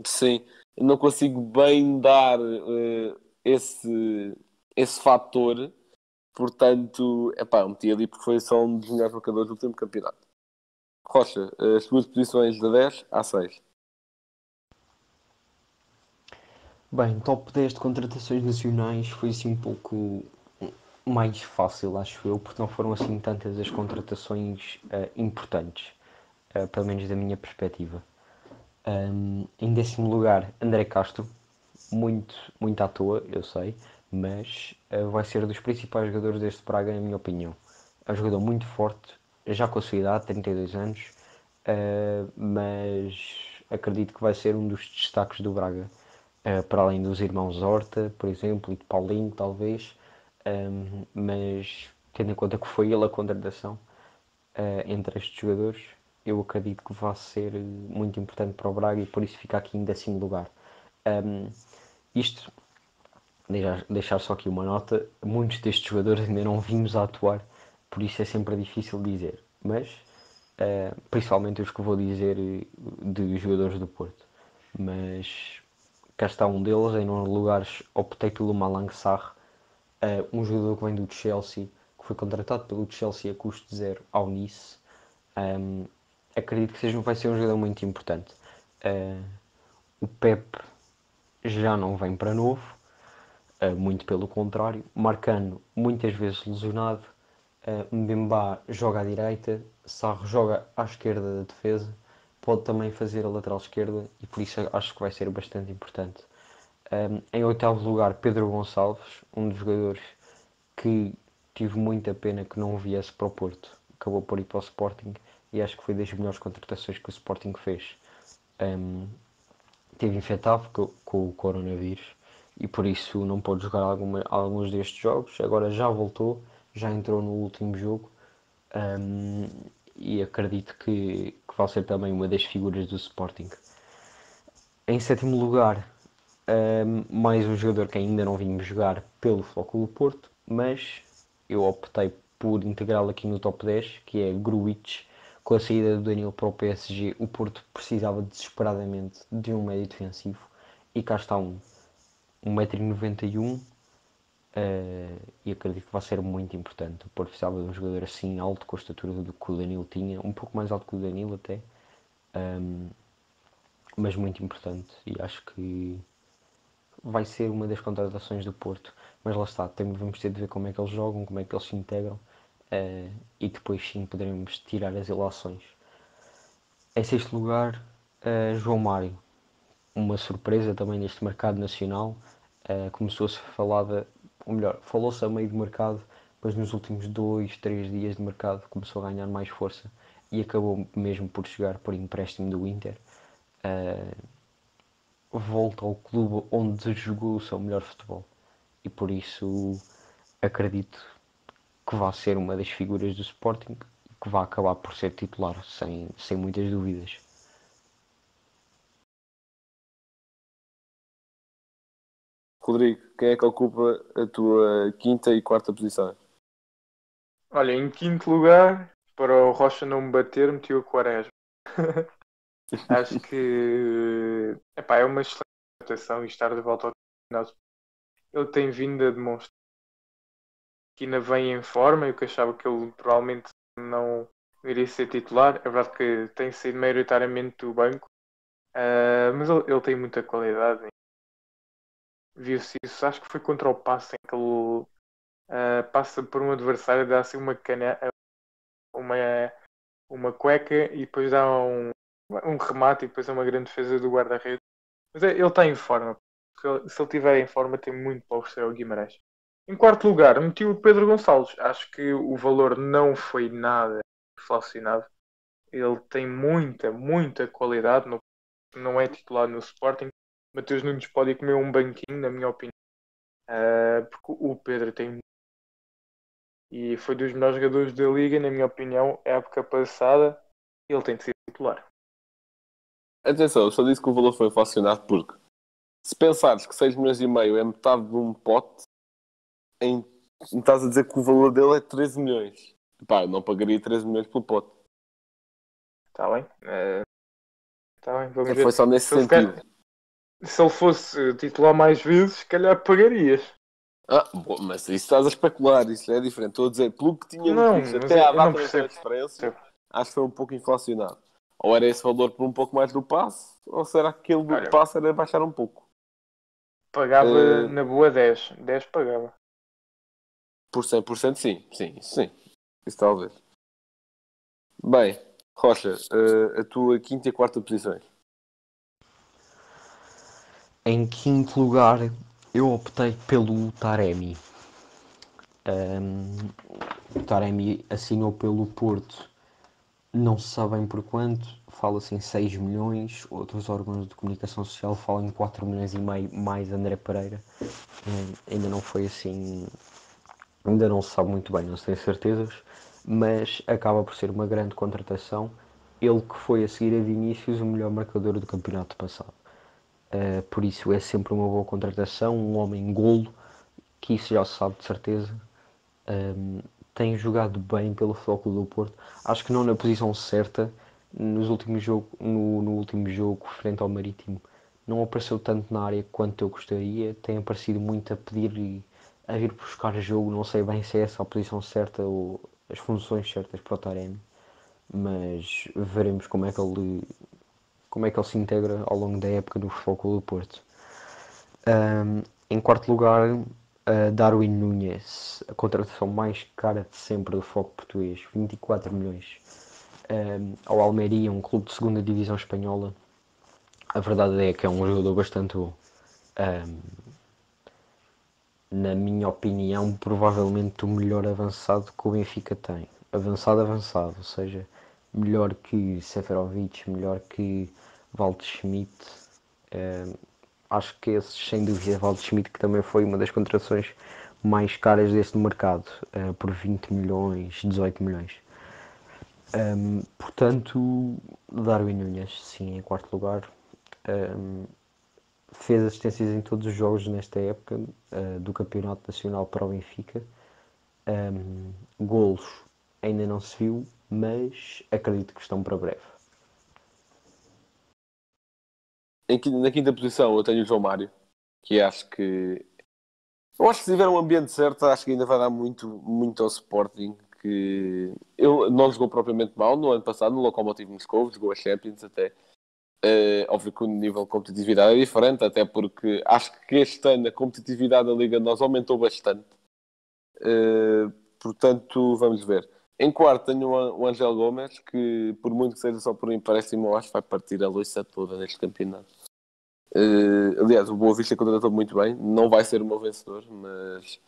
Sim, não consigo bem dar uh, esse, esse fator, portanto, epá, eu meti ali porque foi só um dos melhores marcadores do último campeonato. Rocha, uh, as duas posições da dez à seis. Bem, top dez de contratações nacionais foi assim um pouco... mais fácil, acho eu, porque não foram assim tantas as contratações uh, importantes, uh, pelo menos da minha perspectiva. Um, em décimo lugar, André Castro, muito, muito à toa, eu sei, mas uh, vai ser dos principais jogadores deste Braga, na minha opinião. É um jogador muito forte, já com a sua idade, trinta e dois anos, uh, mas acredito que vai ser um dos destaques do Braga, uh, para além dos irmãos Horta, por exemplo, e de Paulinho, talvez. Um, mas tendo em conta que foi ele a contratação uh, entre estes jogadores, eu acredito que vai ser muito importante para o Braga e por isso fica aqui em décimo lugar. Um, isto, deixar, deixar só aqui uma nota, muitos destes jogadores ainda não vimos a atuar, por isso é sempre difícil dizer, mas uh, principalmente os que vou dizer de jogadores do Porto, mas cá está um deles. Em nove lugares optei pelo Malang Sarr, Uh, um jogador que vem do Chelsea, que foi contratado pelo Chelsea a custo zero ao Nice. Um, acredito que seja, vai ser um jogador muito importante. Uh, o Pepe já não vem para novo, uh, muito pelo contrário. Marcano, muitas vezes lesionado. Uh, Mbemba joga à direita, Sarro joga à esquerda da defesa. Pode também fazer a lateral esquerda e por isso acho que vai ser bastante importante. Um, em oitavo lugar, Pedro Gonçalves, um dos jogadores que tive muita pena que não viesse para o Porto. Acabou por ir para o Sporting e acho que foi das melhores contratações que o Sporting fez. Um, teve infectado com, com o coronavírus e por isso não pôde jogar alguma, alguns destes jogos. Agora já voltou, já entrou no último jogo, um, e acredito que, que vai ser também uma das figuras do Sporting. Em sétimo lugar... Um, mais um jogador que ainda não vimos jogar pelo Futebol Clube do Porto, mas eu optei por integrá-lo aqui no top dez, que é Gruitch. Com a saída do Danilo para o P S G, o Porto precisava desesperadamente de um médio defensivo e cá está um, um metro e noventa e um, uh, e acredito que vai ser muito importante. O Porto precisava de um jogador assim alto, com a estatura do que o Danilo tinha, um pouco mais alto que o Danilo até, um, mas muito importante e acho que vai ser uma das contratações do Porto, mas lá está, também vamos ter de ver como é que eles jogam, como é que eles se integram, uh, e depois sim poderemos tirar as ilações. Em sexto lugar, uh, João Mário, uma surpresa também neste mercado nacional. Uh, começou-se a falar, de, ou melhor, falou-se a meio de mercado, mas nos últimos dois, três dias de mercado começou a ganhar mais força e acabou mesmo por chegar por empréstimo do Inter. Uh, volta ao clube onde jogou o seu melhor futebol e por isso acredito que vai ser uma das figuras do Sporting, que vai acabar por ser titular, sem, sem muitas dúvidas. Rodrigo, quem é que ocupa a tua quinta e quarta posição? Olha, em quinto lugar, para o Rocha não me bater, meti o Quaresma. Acho que epá, é uma excelente adaptação e estar de volta ao campeonato. Ele tem vindo a demonstrar que ainda vem em forma. Eu que achava que ele provavelmente não iria ser titular. É verdade que tem sido maioritariamente do banco, uh, mas ele, ele tem muita qualidade. Viu-se isso, acho que foi contra o passe em que ele uh, passa por um adversário, dá assim uma cana, uma, uma cueca e depois dá um, um remate e depois é uma grande defesa do guarda-redes. Mas é, ele está em forma, porque se ele estiver em forma tem muito para oferecer ao Guimarães. Em quarto lugar, meti o Pedro Gonçalves. Acho que o valor não foi nada inflacionado. Ele tem muita, muita qualidade, não, não é titular no Sporting. Mateus Nunes pode comer um banquinho, na minha opinião, uh, porque o Pedro tem e foi dos melhores jogadores da Liga, na minha opinião, época passada, ele tem de ser titular. Atenção, eu só disse que o valor foi inflacionado porque se pensares que seis milhões e meio é metade de um pote, em, estás a dizer que o valor dele é treze milhões. Pá, eu não pagaria treze milhões pelo pote. Está bem. Uh, tá bem, vamos ver. Foi só nesse sentido. Ficar... Se ele fosse titular mais vezes, se calhar pagarias. Ah, bom, mas isso estás a especular, isso é diferente. Estou a dizer, pelo que tinha não, visto, até à data da transferência, acho que foi um pouco inflacionado. Ou era esse valor por um pouco mais do passe, ou será que aquele do passe era baixar um pouco? Pagava uh, na boa dez. dez pagava. Por cem por cento sim, sim, sim. Isso talvez. Bem, Rocha, uh, a tua quinta e quarta posições. Em quinto lugar, eu optei pelo Taremi. Um, o Taremi assinou pelo Porto, não se sabe bem por quanto, fala-se em seis milhões, outros órgãos de comunicação social falam em quatro milhões e meio mais André Pereira. Um, ainda não foi assim, ainda não se sabe muito bem, não se tem certezas, mas acaba por ser uma grande contratação. Ele que foi a seguir a Vinícius o melhor marcador do campeonato passado. Uh, por isso é sempre uma boa contratação, um homem golo, que isso já se sabe de certeza. Um, tem jogado bem pelo Futebol Clube do Porto, acho que não na posição certa. Nos últimos jogo, no, no último jogo, frente ao Marítimo, não apareceu tanto na área quanto eu gostaria, tem aparecido muito a pedir e a ir buscar jogo, não sei bem se é essa a posição certa ou as funções certas para o Taremi, mas veremos como é que ele... como é que ele se integra ao longo da época no Futebol Clube do Porto. Um, em quarto lugar, uh, Darwin Núñez, a contratação mais cara de sempre do futebol português, vinte e quatro milhões. Um, ao Almeria, um clube de segunda divisão espanhola, a verdade é que é um jogador bastante bom. Um, na minha opinião, provavelmente o melhor avançado que o Benfica tem. Avançado, avançado, ou seja... melhor que Seferovic, melhor que Waldschmidt. Um, acho que esse, sem dúvida, Waldschmidt, que também foi uma das contratações mais caras deste mercado, uh, por vinte milhões, dezoito milhões. Um, portanto, Darwin Núñez, sim, em quarto lugar. Um, fez assistências em todos os jogos nesta época, uh, do Campeonato Nacional para o Benfica. Um, golos ainda não se viu, mas acredito que estão para breve. Na quinta posição eu tenho o João Mário, que acho que eu acho que se tiver um ambiente certo, acho que ainda vai dar muito, muito ao Sporting, que ele não jogou propriamente mal no ano passado, no Lokomotiv Moscou, jogou a Champions até. Uh, óbvio que o nível de competitividade é diferente, até porque acho que este ano a competitividade da Liga nós aumentou bastante. Uh, portanto, vamos ver. Em quarto tenho o Angel Gomes, que por muito que seja só por empréstimo, acho que vai partir a louça toda neste campeonato. Uh, aliás, o Boa Vista contratou muito bem. Não vai ser o meu vencedor, mas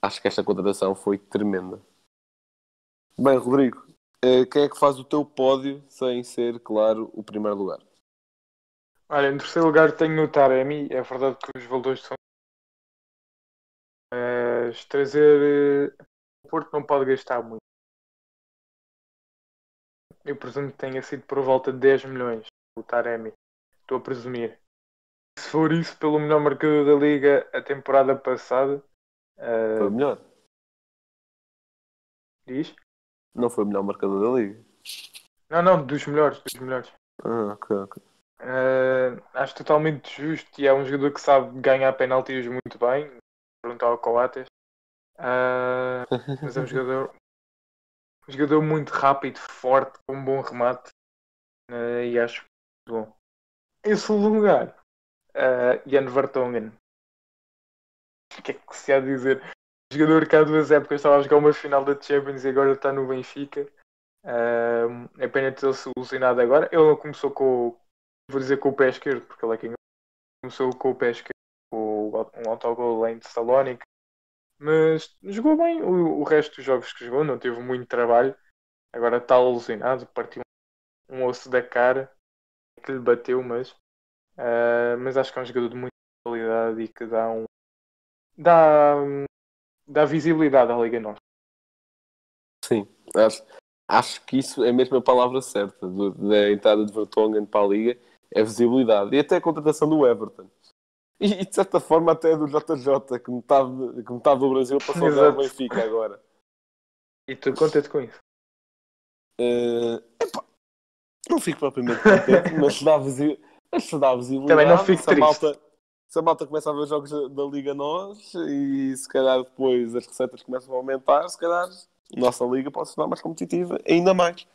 acho que esta contratação foi tremenda. Bem, Rodrigo, uh, quem é que faz o teu pódio sem ser, claro, o primeiro lugar? Olha, em terceiro lugar tenho o Taremi. É verdade que os valores são... Mas trazer... O Porto não pode gastar muito. Eu presumo que tenha sido por volta de dez milhões o Taremi. Estou a presumir. Se for isso, pelo melhor marcador da Liga a temporada passada... Uh... Foi o melhor. Diz? Não foi o melhor marcador da Liga? Não, não, dos melhores, dos melhores. Ah, ok, ok. Uh, acho totalmente justo e é um jogador que sabe ganhar penaltis muito bem. Perguntar ao Coates. Uh, mas é um jogador... Um jogador muito rápido, forte, com um bom remate. Uh, e acho muito bom. Em segundo lugar... Uh, Jan Vertonghen. O que é que se há de dizer? O jogador que há duas épocas estava a jogar uma final da Champions e agora está no Benfica. Uh, é pena ter-se ilusionado agora. Ele não começou com o... Vou dizer com o pé esquerdo, porque ele é quem começou com o pé esquerdo, com um autogol lá em Salónica. Mas jogou bem o, o resto dos jogos que jogou. Não teve muito trabalho. Agora está ilusionado. Partiu um osso da cara que lhe bateu, mas... Uh, mas acho que é um jogador de muita qualidade e que dá um dá, dá visibilidade à Liga Norte. Sim, acho, acho que isso é mesmo a palavra certa do, da entrada de Vertonghen para a Liga, é visibilidade, e até a contratação do Everton e, e de certa forma até do J J, que metade, que metade do Brasil passou ao Benfica agora. E tu contente com isso? Uh, epá, não fico propriamente contente, mas dá visibilidade. Isso dá visibilidade. Também não fico triste. Malta, se a malta começa a ver os jogos da, da Liga Nós e se calhar depois as receitas começam a aumentar, se calhar a nossa Liga pode se tornar mais competitiva, ainda mais.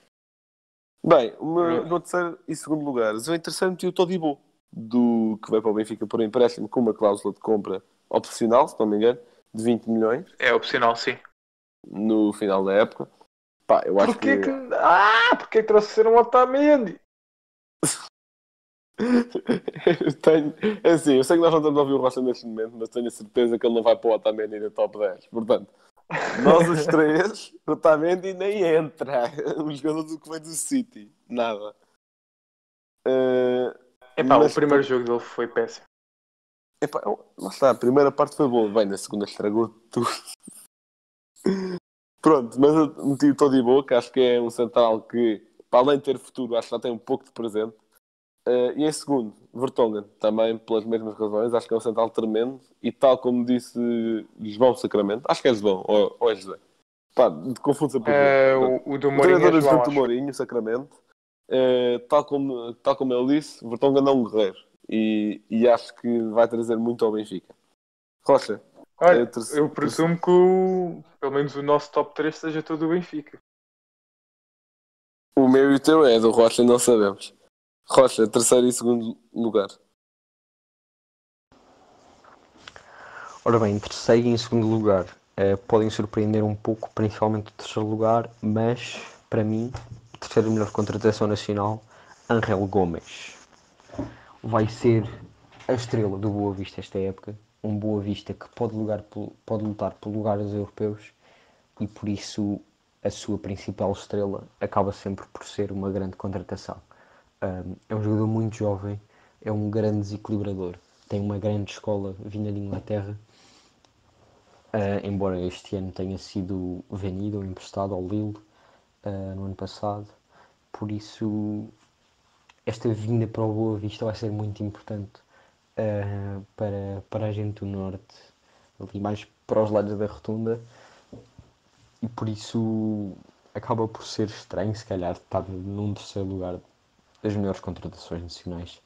Bem, uma, no terceiro e segundo lugar, eu em terceiro meti o Todibo, do que vai para o Benfica por empréstimo com uma cláusula de compra opcional, se não me engano, de vinte milhões. É opcional, sim. No final da época. Pá, eu acho porquê que... que... Ah, porque trouxeram o Otamendi? Eu tenho, assim, eu sei que nós não estamos a ouvir o Rocha neste momento, mas tenho a certeza que ele não vai para o Otamendi no top dez. Portanto, nós os três, o Otamendi nem entra. O jogador do que vem do City, nada. Uh, Epá, mas... o primeiro jogo dele foi péssimo. Epá, lá está, a primeira parte foi boa, bem, na segunda estragou tudo. Pronto, mas eu meti o Todibo, que acho que é um central que, para além de ter futuro, acho que já tem um pouco de presente. Uh, e em segundo, Vertonghen, também pelas mesmas razões, acho que é um central tremendo e tal como disse João Sacramento, acho que é João, ou, ou é José, pá, confundo-se a pergunta. É, o, o do Mourinho, o treinador é João, do Mourinho, Sacramento, uh, tal, como, tal como ele disse, Vertonghen é um guerreiro e, e acho que vai trazer muito ao Benfica. Rocha? Olha, é terceiro, eu presumo que o, pelo menos o nosso top três seja todo o Benfica. O meu e o teu é do Rocha, não sabemos. Rocha, terceiro e segundo lugar. Ora bem, terceiro e em segundo lugar eh, podem surpreender um pouco, principalmente o terceiro lugar, mas para mim, terceira melhor contratação nacional, Ángel Gomes. Vai ser a estrela do Boa Vista esta época, um Boa Vista que pode, lugar, pode lutar por lugares europeus e por isso a sua principal estrela acaba sempre por ser uma grande contratação. Um, é um jogador muito jovem, é um grande desequilibrador, tem uma grande escola vinda de Inglaterra, uh, embora este ano tenha sido vendido ou emprestado ao Lille uh, no ano passado, por isso esta vinda para o Boa Vista vai ser muito importante uh, para, para a gente do Norte, ali mais para os lados da Rotunda, e por isso acaba por ser estranho se calhar estar num terceiro lugar das melhores contratações nacionais,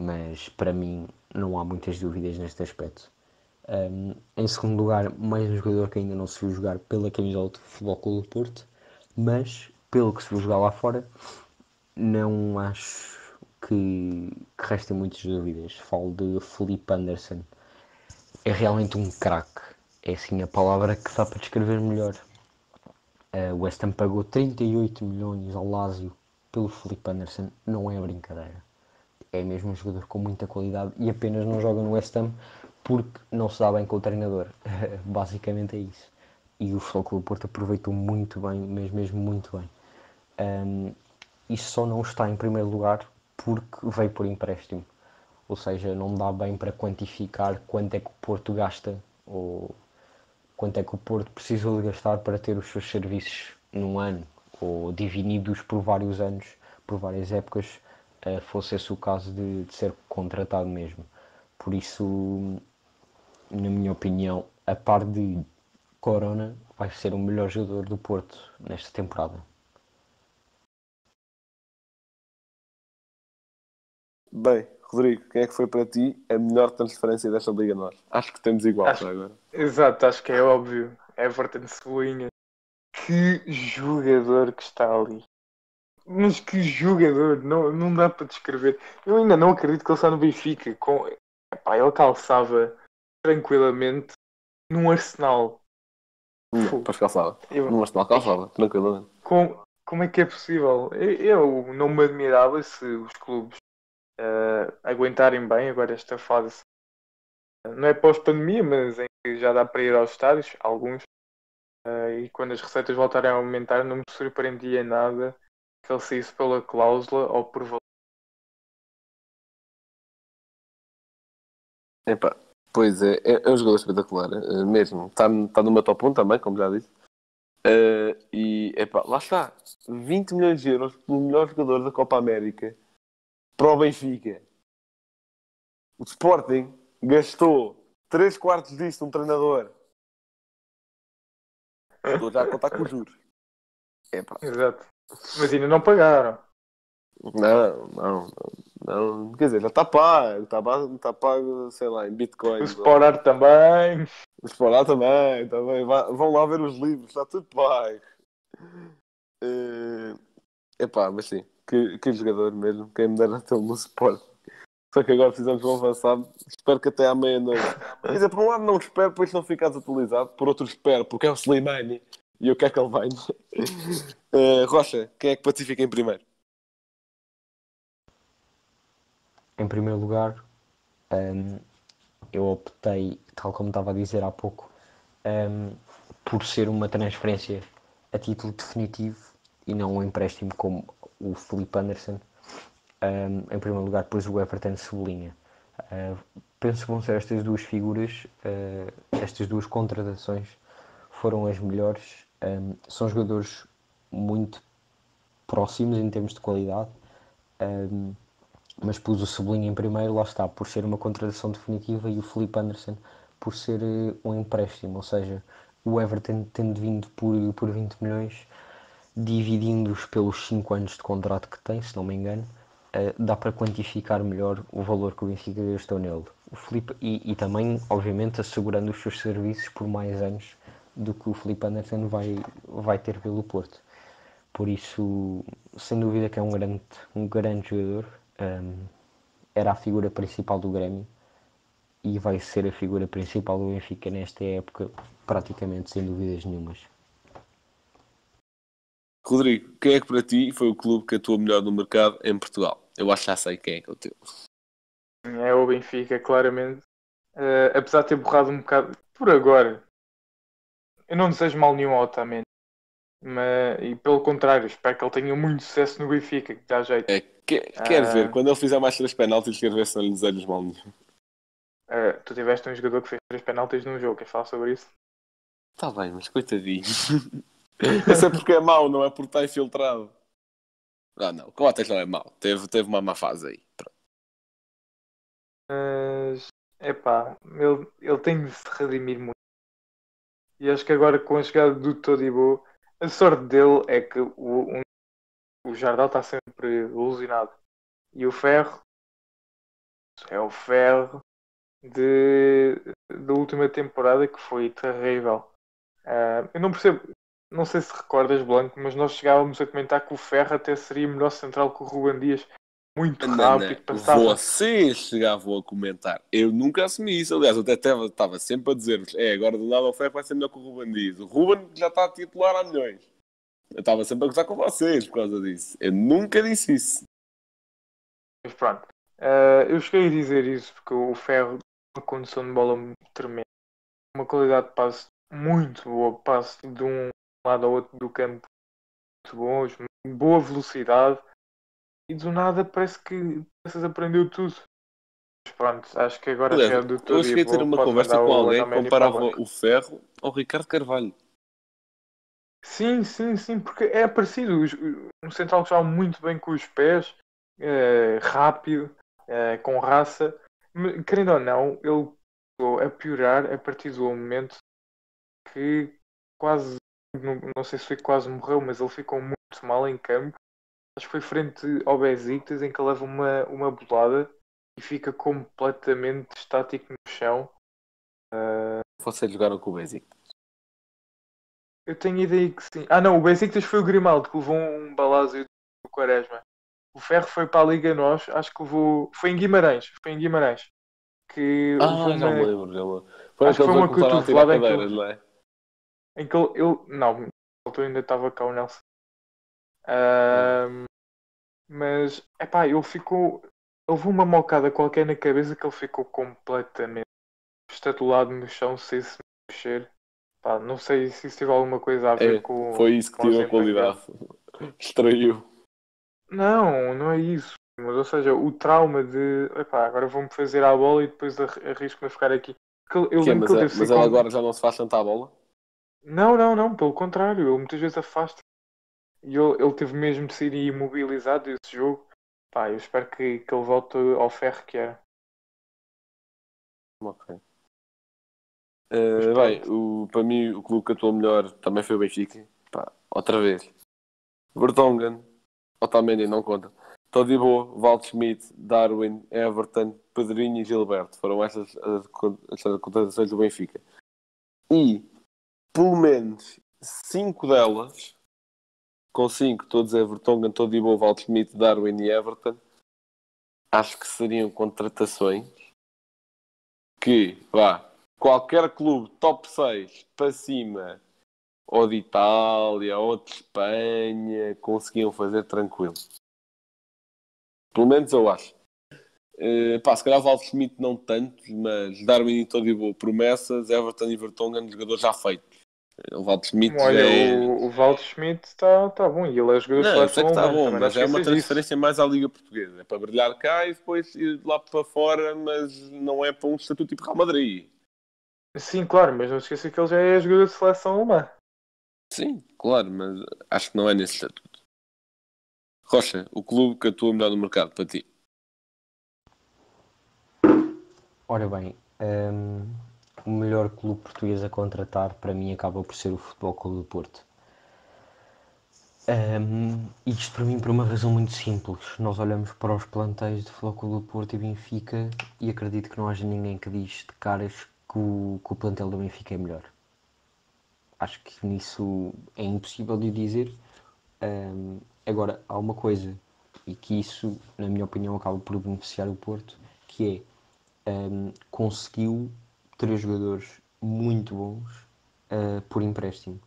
mas para mim não há muitas dúvidas neste aspecto. Um, em segundo lugar, mais um jogador que ainda não se viu jogar pela camisola do Futebol Clube do Porto, mas pelo que se viu jogar lá fora, não acho que, que restem muitas dúvidas. Falo de Felipe Anderson. É realmente um craque. É assim a palavra que dá para descrever melhor. Uh, o West Ham pagou trinta e oito milhões ao Lazio pelo Felipe Anderson, não é brincadeira. é mesmo um jogador com muita qualidade e apenas não joga no West Ham porque não se dá bem com o treinador. Basicamente é isso. E o Futebol Clube do Porto aproveitou muito bem, mas mesmo muito bem. Um, isso só não está em primeiro lugar porque veio por empréstimo. Ou seja, não dá bem para quantificar quanto é que o Porto gasta ou quanto é que o Porto precisou de gastar para ter os seus serviços num ano ou divididos por vários anos, por várias épocas, fosse esse o caso de, de ser contratado mesmo. Por isso, na minha opinião, a par de Corona, vai ser o melhor jogador do Porto nesta temporada. Bem, Rodrigo, quem é que foi para ti a melhor transferência desta Liga Nós? Acho que temos igual acho, para agora. Exato, acho que é óbvio. Everton de Cebolinha. Que jogador que está ali. Mas que jogador, não, não dá para descrever. Eu ainda não acredito que ele está no Benfica. Com... Epá, ele calçava tranquilamente num Arsenal. Não, pois calçava. Eu... Num Arsenal calçava, tranquilamente. Com... Como é que é possível? Eu, eu não me admirava se os clubes Uh, aguentarem bem agora esta fase, não é pós-pandemia, mas em que já dá para ir aos estádios, alguns, uh, e quando as receitas voltarem a aumentar, não me surpreendia nada que ele saísse pela cláusula ou por valor. Epa, pois é, é um jogador espetacular, é, mesmo, está, está no meu top um também, como já disse, uh, e epa, lá está, vinte milhões de euros pelo melhor jogador da Copa América. Para o Benfica, o Sporting gastou três quartos disto num treinador. Estou já a contar com o juros. Epa. Exato. Mas ainda não pagaram. Não, não, não. Quer dizer, já está pago. Está pago, está pago, sei lá, em Bitcoin. O Sporting ou... também. O Sporting também, também. Vão lá ver os livros, está tudo pago. Uh... Epá, mas sim. Que, que jogador mesmo, quem me dera ter um suporte. Só que agora precisamos de um avançado. Espero que até à meia-noite. Quer dizer, por um lado não espero, pois não fica desatualizado. Por outro espero, porque é o Slimani e eu quero que ele venha. Uh, Rocha, quem é que para ti fica em primeiro? Em primeiro lugar, um, eu optei, tal como estava a dizer há pouco, um, por ser uma transferência a título definitivo e não um empréstimo como o Felipe Anderson, um, em primeiro lugar, depois o Everton de Cebolinha. Uh, penso que vão ser estas duas figuras, uh, estas duas contratações foram as melhores. Um, são jogadores muito próximos em termos de qualidade, um, mas pus o Cebolinha em primeiro, lá está, por ser uma contratação definitiva e o Felipe Anderson por ser uh, um empréstimo, ou seja, o Everton tendo vindo por, por vinte milhões, dividindo-os pelos cinco anos de contrato que tem, se não me engano, uh, dá para quantificar melhor o valor que o Benfica gastou nele. O Felipe, e, e também, obviamente, assegurando os seus serviços por mais anos do que o Felipe Anderson vai, vai ter pelo Porto. Por isso, sem dúvida que é um grande, um grande jogador, um, era a figura principal do Grêmio e vai ser a figura principal do Benfica nesta época, praticamente sem dúvidas nenhumas. Rodrigo, quem é que para ti foi o clube que atuou melhor no mercado em Portugal? Eu acho que já sei quem é que é o teu. É o Benfica, claramente. Uh, apesar de ter borrado um bocado por agora. Eu não desejo mal nenhum ao Otamendi. Mas, e pelo contrário, espero que ele tenha muito sucesso no Benfica, que dá jeito. É, que, quer uh, ver, quando ele fizer mais três penaltis, quer ver se não lhe desejas mal nenhum. Uh, tu tiveste um jogador que fez três penaltis num jogo, queres falar sobre isso? Está bem, mas coitadinho. Isso é porque é mau, não é porque está infiltrado. Ah, não, o Atlético não é mau. Teve, teve uma má fase aí. Mas, epá, ele, ele tem de se redimir muito. E acho que agora com a chegada do Todibo, a sorte dele é que o, um, o Jardel está sempre ilusionado. E o Ferro é o Ferro de, da última temporada que foi terrível. Uh, eu não percebo... Não sei se recordas, Blanco, mas nós chegávamos a comentar que o Ferro até seria melhor central que o Ruben Dias. Muito não, rápido, não. Passava. Vocês chegavam a comentar. Eu nunca assumi isso. Aliás, eu até estava sempre a dizer-vos: é, agora do nada o Ferro vai ser melhor que o Ruben Dias. O Ruben já está a titular há milhões. Eu estava sempre a gozar com vocês por causa disso. Eu nunca disse isso. Mas pronto. Uh, eu cheguei a dizer isso porque o Ferro tem uma condição de bola tremenda, uma qualidade de passe muito boa, passe de um lado ao outro do campo muito bons, boa velocidade, e do nada parece que aprendeu tudo. Mas pronto, acho que agora é do todo. Eu cheguei a ter uma conversa com alguém que comparava o Ferro ao Ricardo Carvalho. Sim, sim, sim, porque é parecido. Um central que joga muito bem com os pés, é, rápido, é, com raça. Querendo ou não, ele começou a piorar a partir do momento que quase, não, não sei se foi quase morreu, mas ele ficou muito mal em campo. Acho que foi frente ao Besiktas, em que ele leva uma, uma bolada e fica completamente estático no chão. Uh... Vocês jogaram com o Besiktas? Eu tenho ideia que sim. Ah não, o Besiktas foi o Grimaldo que levou um balazo do Quaresma. O Ferro foi para a Liga Nós, acho que levou... Foi em Guimarães, foi em Guimarães. Que ah, foi não uma... me lembro, já lembro. Foi acho que foi uma cotovelada em que... Não é? Em que ele... Eu... Não, eu ainda estava cá o Nelson. Uh... Mas, epá, ele ficou... Houve uma mocada qualquer na cabeça que ele ficou completamente estatulado no chão, sem se mexer. Pá, não sei se isso teve alguma coisa a ver é, com... Foi isso que tive a qualidade. Extraiu. Não, não é isso. Mas, ou seja, o trauma de... Epá, agora vou-me fazer à bola e depois arrisco-me a ficar aqui. Eu, eu que, mas que é, mas ela com... agora já não se faz sentar à bola? Não, não, não. Pelo contrário. Ele muitas vezes afasta. E ele, ele teve mesmo de ser imobilizado esse jogo. Pá, eu espero que, que ele volte ao Ferro que era. Ok. Uh, bem, o, para mim o clube que atuou melhor também foi o Benfica. Pá, outra vez Vertonghen, Otamendi não conta, Todibo, Waldschmidt, Darwin, Everton, Pedrinho e Gilberto. Foram essas as contratações do Benfica. E pelo menos cinco delas, com cinco todos é Vertonghen, Todibo, Waldschmidt, Darwin e Everton, acho que seriam contratações que, vá, qualquer clube top seis para cima, ou de Itália, ou de Espanha, conseguiam fazer tranquilo. Pelo menos eu acho. Uh, pá, se calhar o Waldschmidt não tanto, mas Darwin e Todibo promessas, Everton e Vertonghen jogadores já feitos. O Waldschmidt Olha, é... o, o Waldschmidt está tá bom, e ele é jogador não, de seleção. Não, sei que está bom, mas é uma transferência isso. mais à Liga Portuguesa. É para brilhar cá e depois ir lá para fora, mas não é para um estatuto tipo Real Madrid. Sim, claro, mas não esqueça que ele já é jogador de seleção humana. Sim, claro, mas acho que não é nesse estatuto. Rocha, o clube que atua melhor no mercado, para ti? Ora bem, um, o melhor clube português a contratar, para mim, acaba por ser o Futebol Clube do Porto. Um, isto para mim por uma razão muito simples. Nós olhamos para os plantéis de Futebol Clube do Porto e Benfica e acredito que não haja ninguém que diz de caras que o, que o plantel do Benfica é melhor. Acho que nisso é impossível de dizer. Um, agora, há uma coisa, e que isso, na minha opinião, acaba por beneficiar o Porto, que é, um, conseguiu três jogadores muito bons uh, por empréstimo.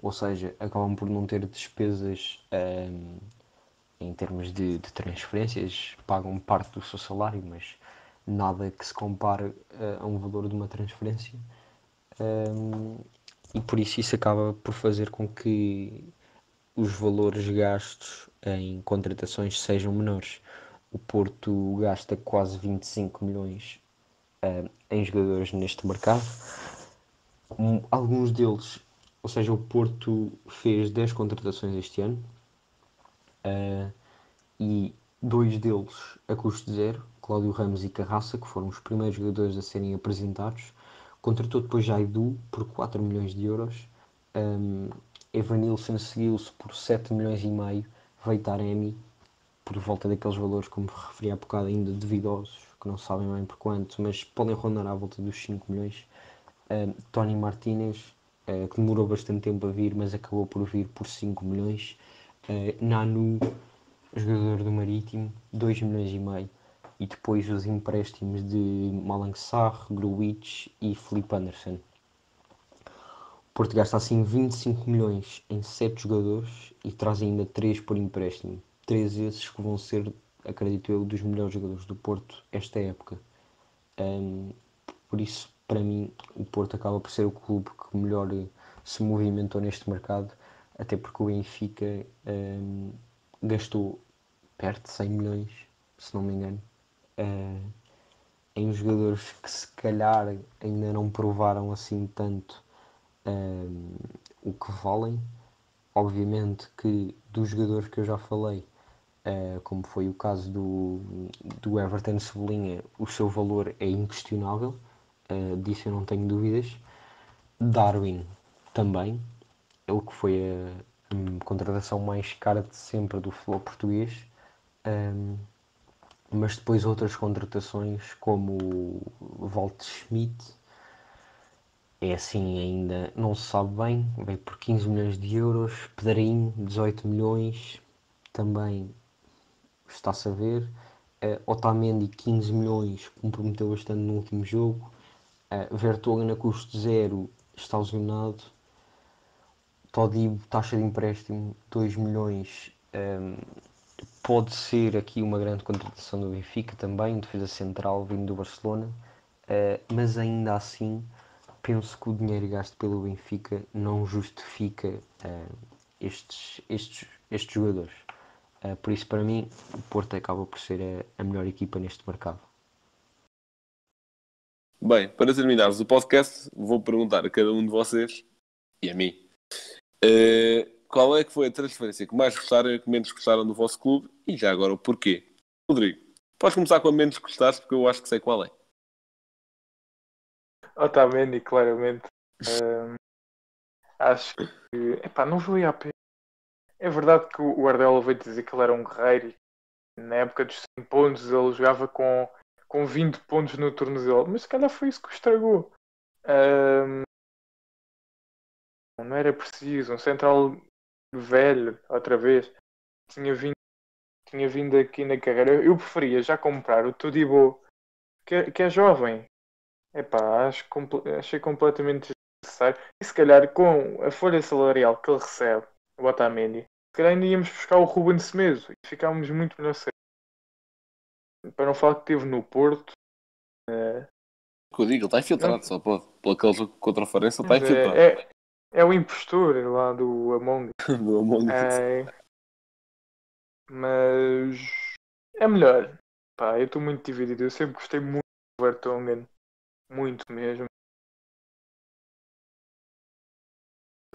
Ou seja, acabam por não ter despesas um, em termos de, de transferências, pagam parte do seu salário, mas... nada que se compare uh, a um valor de uma transferência, um, e por isso isso acaba por fazer com que os valores gastos em contratações sejam menores. O Porto gasta quase vinte e cinco milhões uh, em jogadores neste mercado. Um, alguns deles, ou seja, o Porto fez dez contratações este ano uh, e dois deles a custo zero, Cláudio Ramos e Carraça, que foram os primeiros jogadores a serem apresentados. Contratou depois Jaidu por quatro milhões de euros. Um, Evanilson seguiu-se por sete milhões e meio. Veio Taremi por volta daqueles valores, como referi há bocado, ainda duvidosos, que não sabem bem por quanto, mas podem rondar à volta dos cinco milhões. Um, Tony Martínez, uh, que demorou bastante tempo a vir, mas acabou por vir por cinco milhões. Uh, Nanu, jogador do Marítimo, dois milhões e meio. E depois os empréstimos de Malang Sarr, Gruitch e Felipe Anderson. O Porto gasta assim vinte e cinco milhões em sete jogadores e traz ainda três por empréstimo. três esses que vão ser acredito eu, dos melhores jogadores do Porto esta época. Um, por isso, para mim, o Porto acaba por ser o clube que melhor se movimentou neste mercado, até porque o Benfica um, gastou perto de cem milhões, se não me engano, uh, em jogadores que se calhar ainda não provaram assim tanto um, o que valem. Obviamente que dos jogadores que eu já falei, uh, como foi o caso do, do Everton de Cebolinha, o seu valor é inquestionável, uh, disso eu não tenho dúvidas. Darwin também, ele que foi a, a contratação mais cara de sempre do futebol português, um, mas depois outras contratações como o Walt Schmidt, é assim, ainda não se sabe bem, veio por quinze milhões de euros, Pedrinho, dezoito milhões, também está-se a ver, uh, Otamendi, quinze milhões, comprometeu bastante no último jogo, uh, Vertonghen a custo zero, está lesionado, Todibo, taxa de empréstimo, dois milhões, um, pode ser aqui uma grande contratação do Benfica também, defesa central, vindo do Barcelona, uh, mas ainda assim, penso que o dinheiro gasto pelo Benfica não justifica uh, estes, estes, estes jogadores. Uh, por isso, para mim, o Porto acaba por ser a, a melhor equipa neste mercado. Bem, para terminarmos o podcast, vou perguntar a cada um de vocês e a mim. Uh, qual é que foi a transferência que mais gostaram e que menos gostaram do vosso clube? E já agora o porquê? Rodrigo, podes começar com a menos gostaste, porque eu acho que sei qual é. Otamendi, claramente. Um, acho que... Epá, não valia a pena. É verdade que o Guardiola veio dizer que ele era um guerreiro e na época dos cem pontos ele jogava com, com vinte pontos no tornozelo. Mas se calhar foi isso que o estragou. Um, não era preciso. Um central velho, outra vez. Tinha vindo, tinha vindo aqui na carreira. Eu, eu preferia já comprar o Todibo, que é, que é jovem. Epá, acho, achei completamente desnecessário. E se calhar com a folha salarial que ele recebe, o Otamendi, se calhar ainda íamos buscar o Ruben Semedo e ficávamos muito melhor servidos. Para não falar que teve no Porto. É... O que eu digo, ele está infiltrado, não. Só pode. Pelo que ele contra a Farense, ele está infiltrado. É, é o impostor lá do Among Us. do Among Us. É... Mas é melhor. Pá, eu estou muito dividido. Eu sempre gostei muito do Vertonghen. Muito mesmo.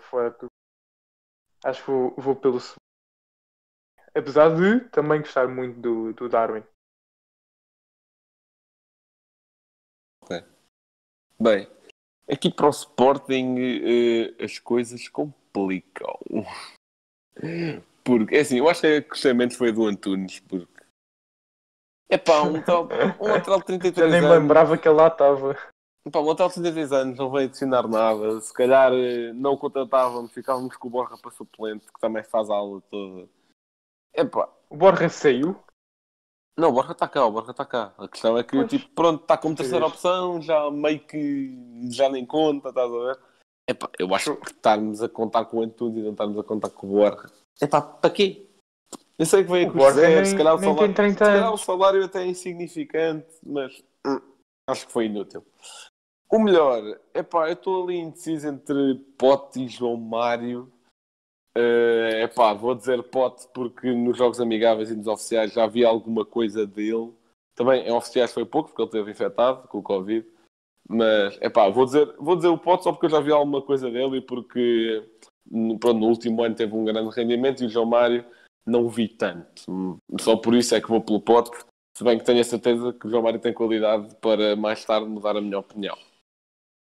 Fora do... Acho que vou, vou pelo segundo. Apesar de também gostar muito do, do Darwin. Ok. Bem, aqui para o Sporting uh, as coisas complicam. Porque, é assim, eu acho que a gostei menos foi do Antunes, porque é pá, um lateral um de trinta e três anos... Já nem me lembrava que ele lá estava. Um lateral de trinta e três anos, não veio adicionar nada. Se calhar não contratávamos, ficávamos com o Borja para suplente, que também faz a aula toda. É pá. O Borja saiu? Não, o Borja está cá, o Borja está cá. A questão é que, pois, tipo, pronto, está como terceira opção, já meio que já nem conta, estás a ver? É pá, eu acho que estarmos a contar com o Antunes e não estarmos a contar com o Borja. É pá, para quê? Eu sei que vem a custar, se calhar o salário, se calhar o salário até é insignificante, mas hum, acho que foi inútil. O melhor, é pá, eu estou ali indeciso entre Pote e João Mário. É uh, pá, vou dizer Pote porque nos jogos amigáveis e nos oficiais já havia alguma coisa dele. Também em oficiais foi pouco, porque ele esteve infectado com o Covid. Mas é pá, vou dizer, vou dizer o Pote só porque eu já vi alguma coisa dele e porque pronto, no último ano teve um grande rendimento e o João Mário não vi tanto, só por isso é que vou pelo Pote, se bem que tenho a certeza que o João Mário tem qualidade para mais tarde mudar a minha opinião.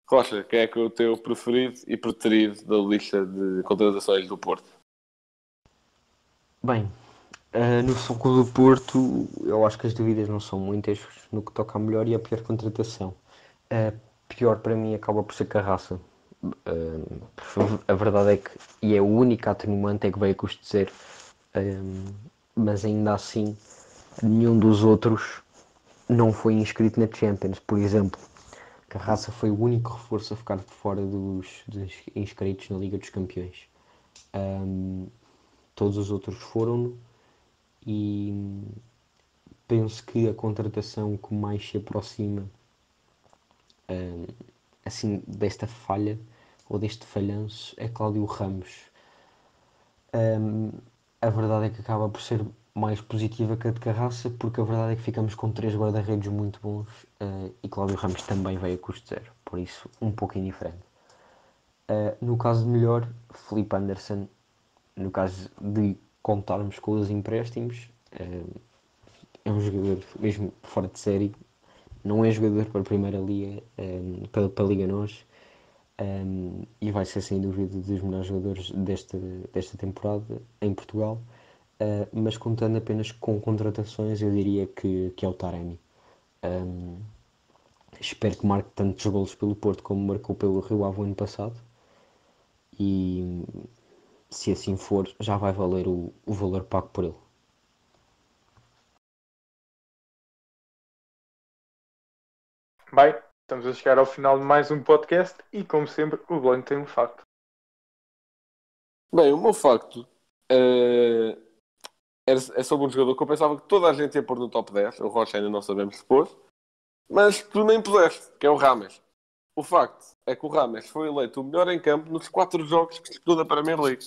Rocha, quem é que é o teu preferido e preterido da lista de contratações do Porto? Bem, uh, no foco do Porto, eu acho que as dúvidas não são muitas no que toca a melhor e a pior contratação. A uh, pior para mim acaba por ser Carraça. Uh, a verdade é que, e é a única atenuante, é que veio a custo zero. Um, mas ainda assim nenhum dos outros não foi inscrito na Champions, por exemplo. Carraça foi o único reforço a ficar de fora dos, dos inscritos na Liga dos Campeões. Um, todos os outros foram, e penso que a contratação que mais se aproxima um, assim, desta falha ou deste falhanço é Cláudio Ramos. Um, a verdade é que acaba por ser mais positiva que a de Carraça, porque a verdade é que ficamos com três guarda-redes muito bons uh, e Cláudio Ramos também veio a custo zero, por isso um pouco indiferente. Uh, no caso de melhor, Felipe Anderson, no caso de contarmos com os empréstimos, uh, é um jogador mesmo fora de série, não é jogador para a primeira liga, um, para, para a Liga Nós, um, e vai ser sem dúvida dos melhores jogadores desta, desta temporada em Portugal. Uh, mas contando apenas com contratações, eu diria que, que é o Taremi. Um, espero que marque tantos golos pelo Porto como marcou pelo Rio Ave ano passado, e se assim for, já vai valer o, o valor pago por ele. Bem, estamos a chegar ao final de mais um podcast e, como sempre, o Blanco tem um facto. Bem, o meu facto Uh... é sobre um jogador que eu pensava que toda a gente ia pôr no top dez, o Rocha ainda não sabemos se pôs, mas tu nem puseste, que é o Rames. O facto é que o Rames foi eleito o melhor em campo nos quatro jogos que disputou da Premier League.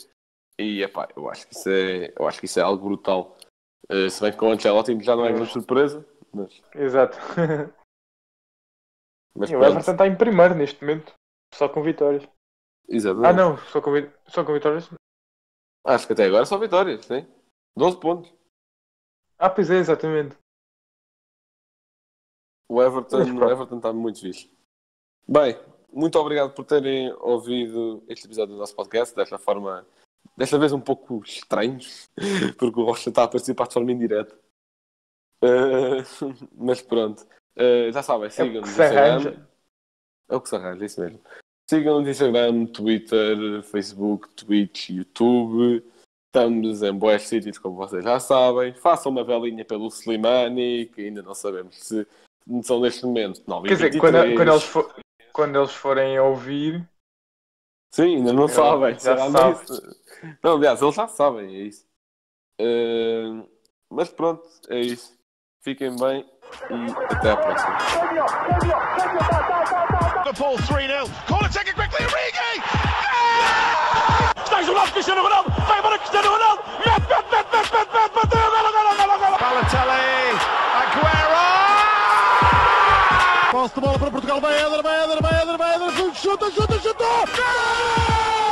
E, epá, eu acho que isso é, eu acho que isso é algo brutal. Uh, se bem que com o Ancelotti já não é grande surpresa, mas... Exato. Mas, e o Everton está em primeiro neste momento, só com vitórias. Exatamente. Ah não, só com, só com vitórias? Acho que até agora só vitórias, sim. doze pontos. Ah, pois é, exatamente. O Everton está muito fixe. Bem, muito obrigado por terem ouvido este episódio do nosso podcast. Desta forma, desta vez um pouco estranho, porque o Rocha está a participar de forma indireta. Uh, mas pronto. Uh, já sabem, sigam-nos no Instagram. É o que se arranja, é isso mesmo. Sigam-nos no Instagram, Twitter, Facebook, Twitch, YouTube... Estamos em boas sítios, como vocês já sabem. Façam uma velinha pelo Slimani, que ainda não sabemos se são neste momento nove e vinte e três. Quer dizer, quando, quando, eles for, quando eles forem ouvir... Sim, ainda não sabem. Já sabe. Não, aliás, eles já sabem, é isso. Uh, mas pronto, é isso. Fiquem bem e até à próxima. Mais um lado, Cristiano Ronaldo, vai embora Cristiano Ronaldo, mete, mete, mete, mete, mete, mete, mete, golo, golo, golo, golo. Balotelli, Aguero! Posse de bola para Portugal, vai Éder, vai Éder, vai Éder, vai Éder, chuta, chuta, chuta!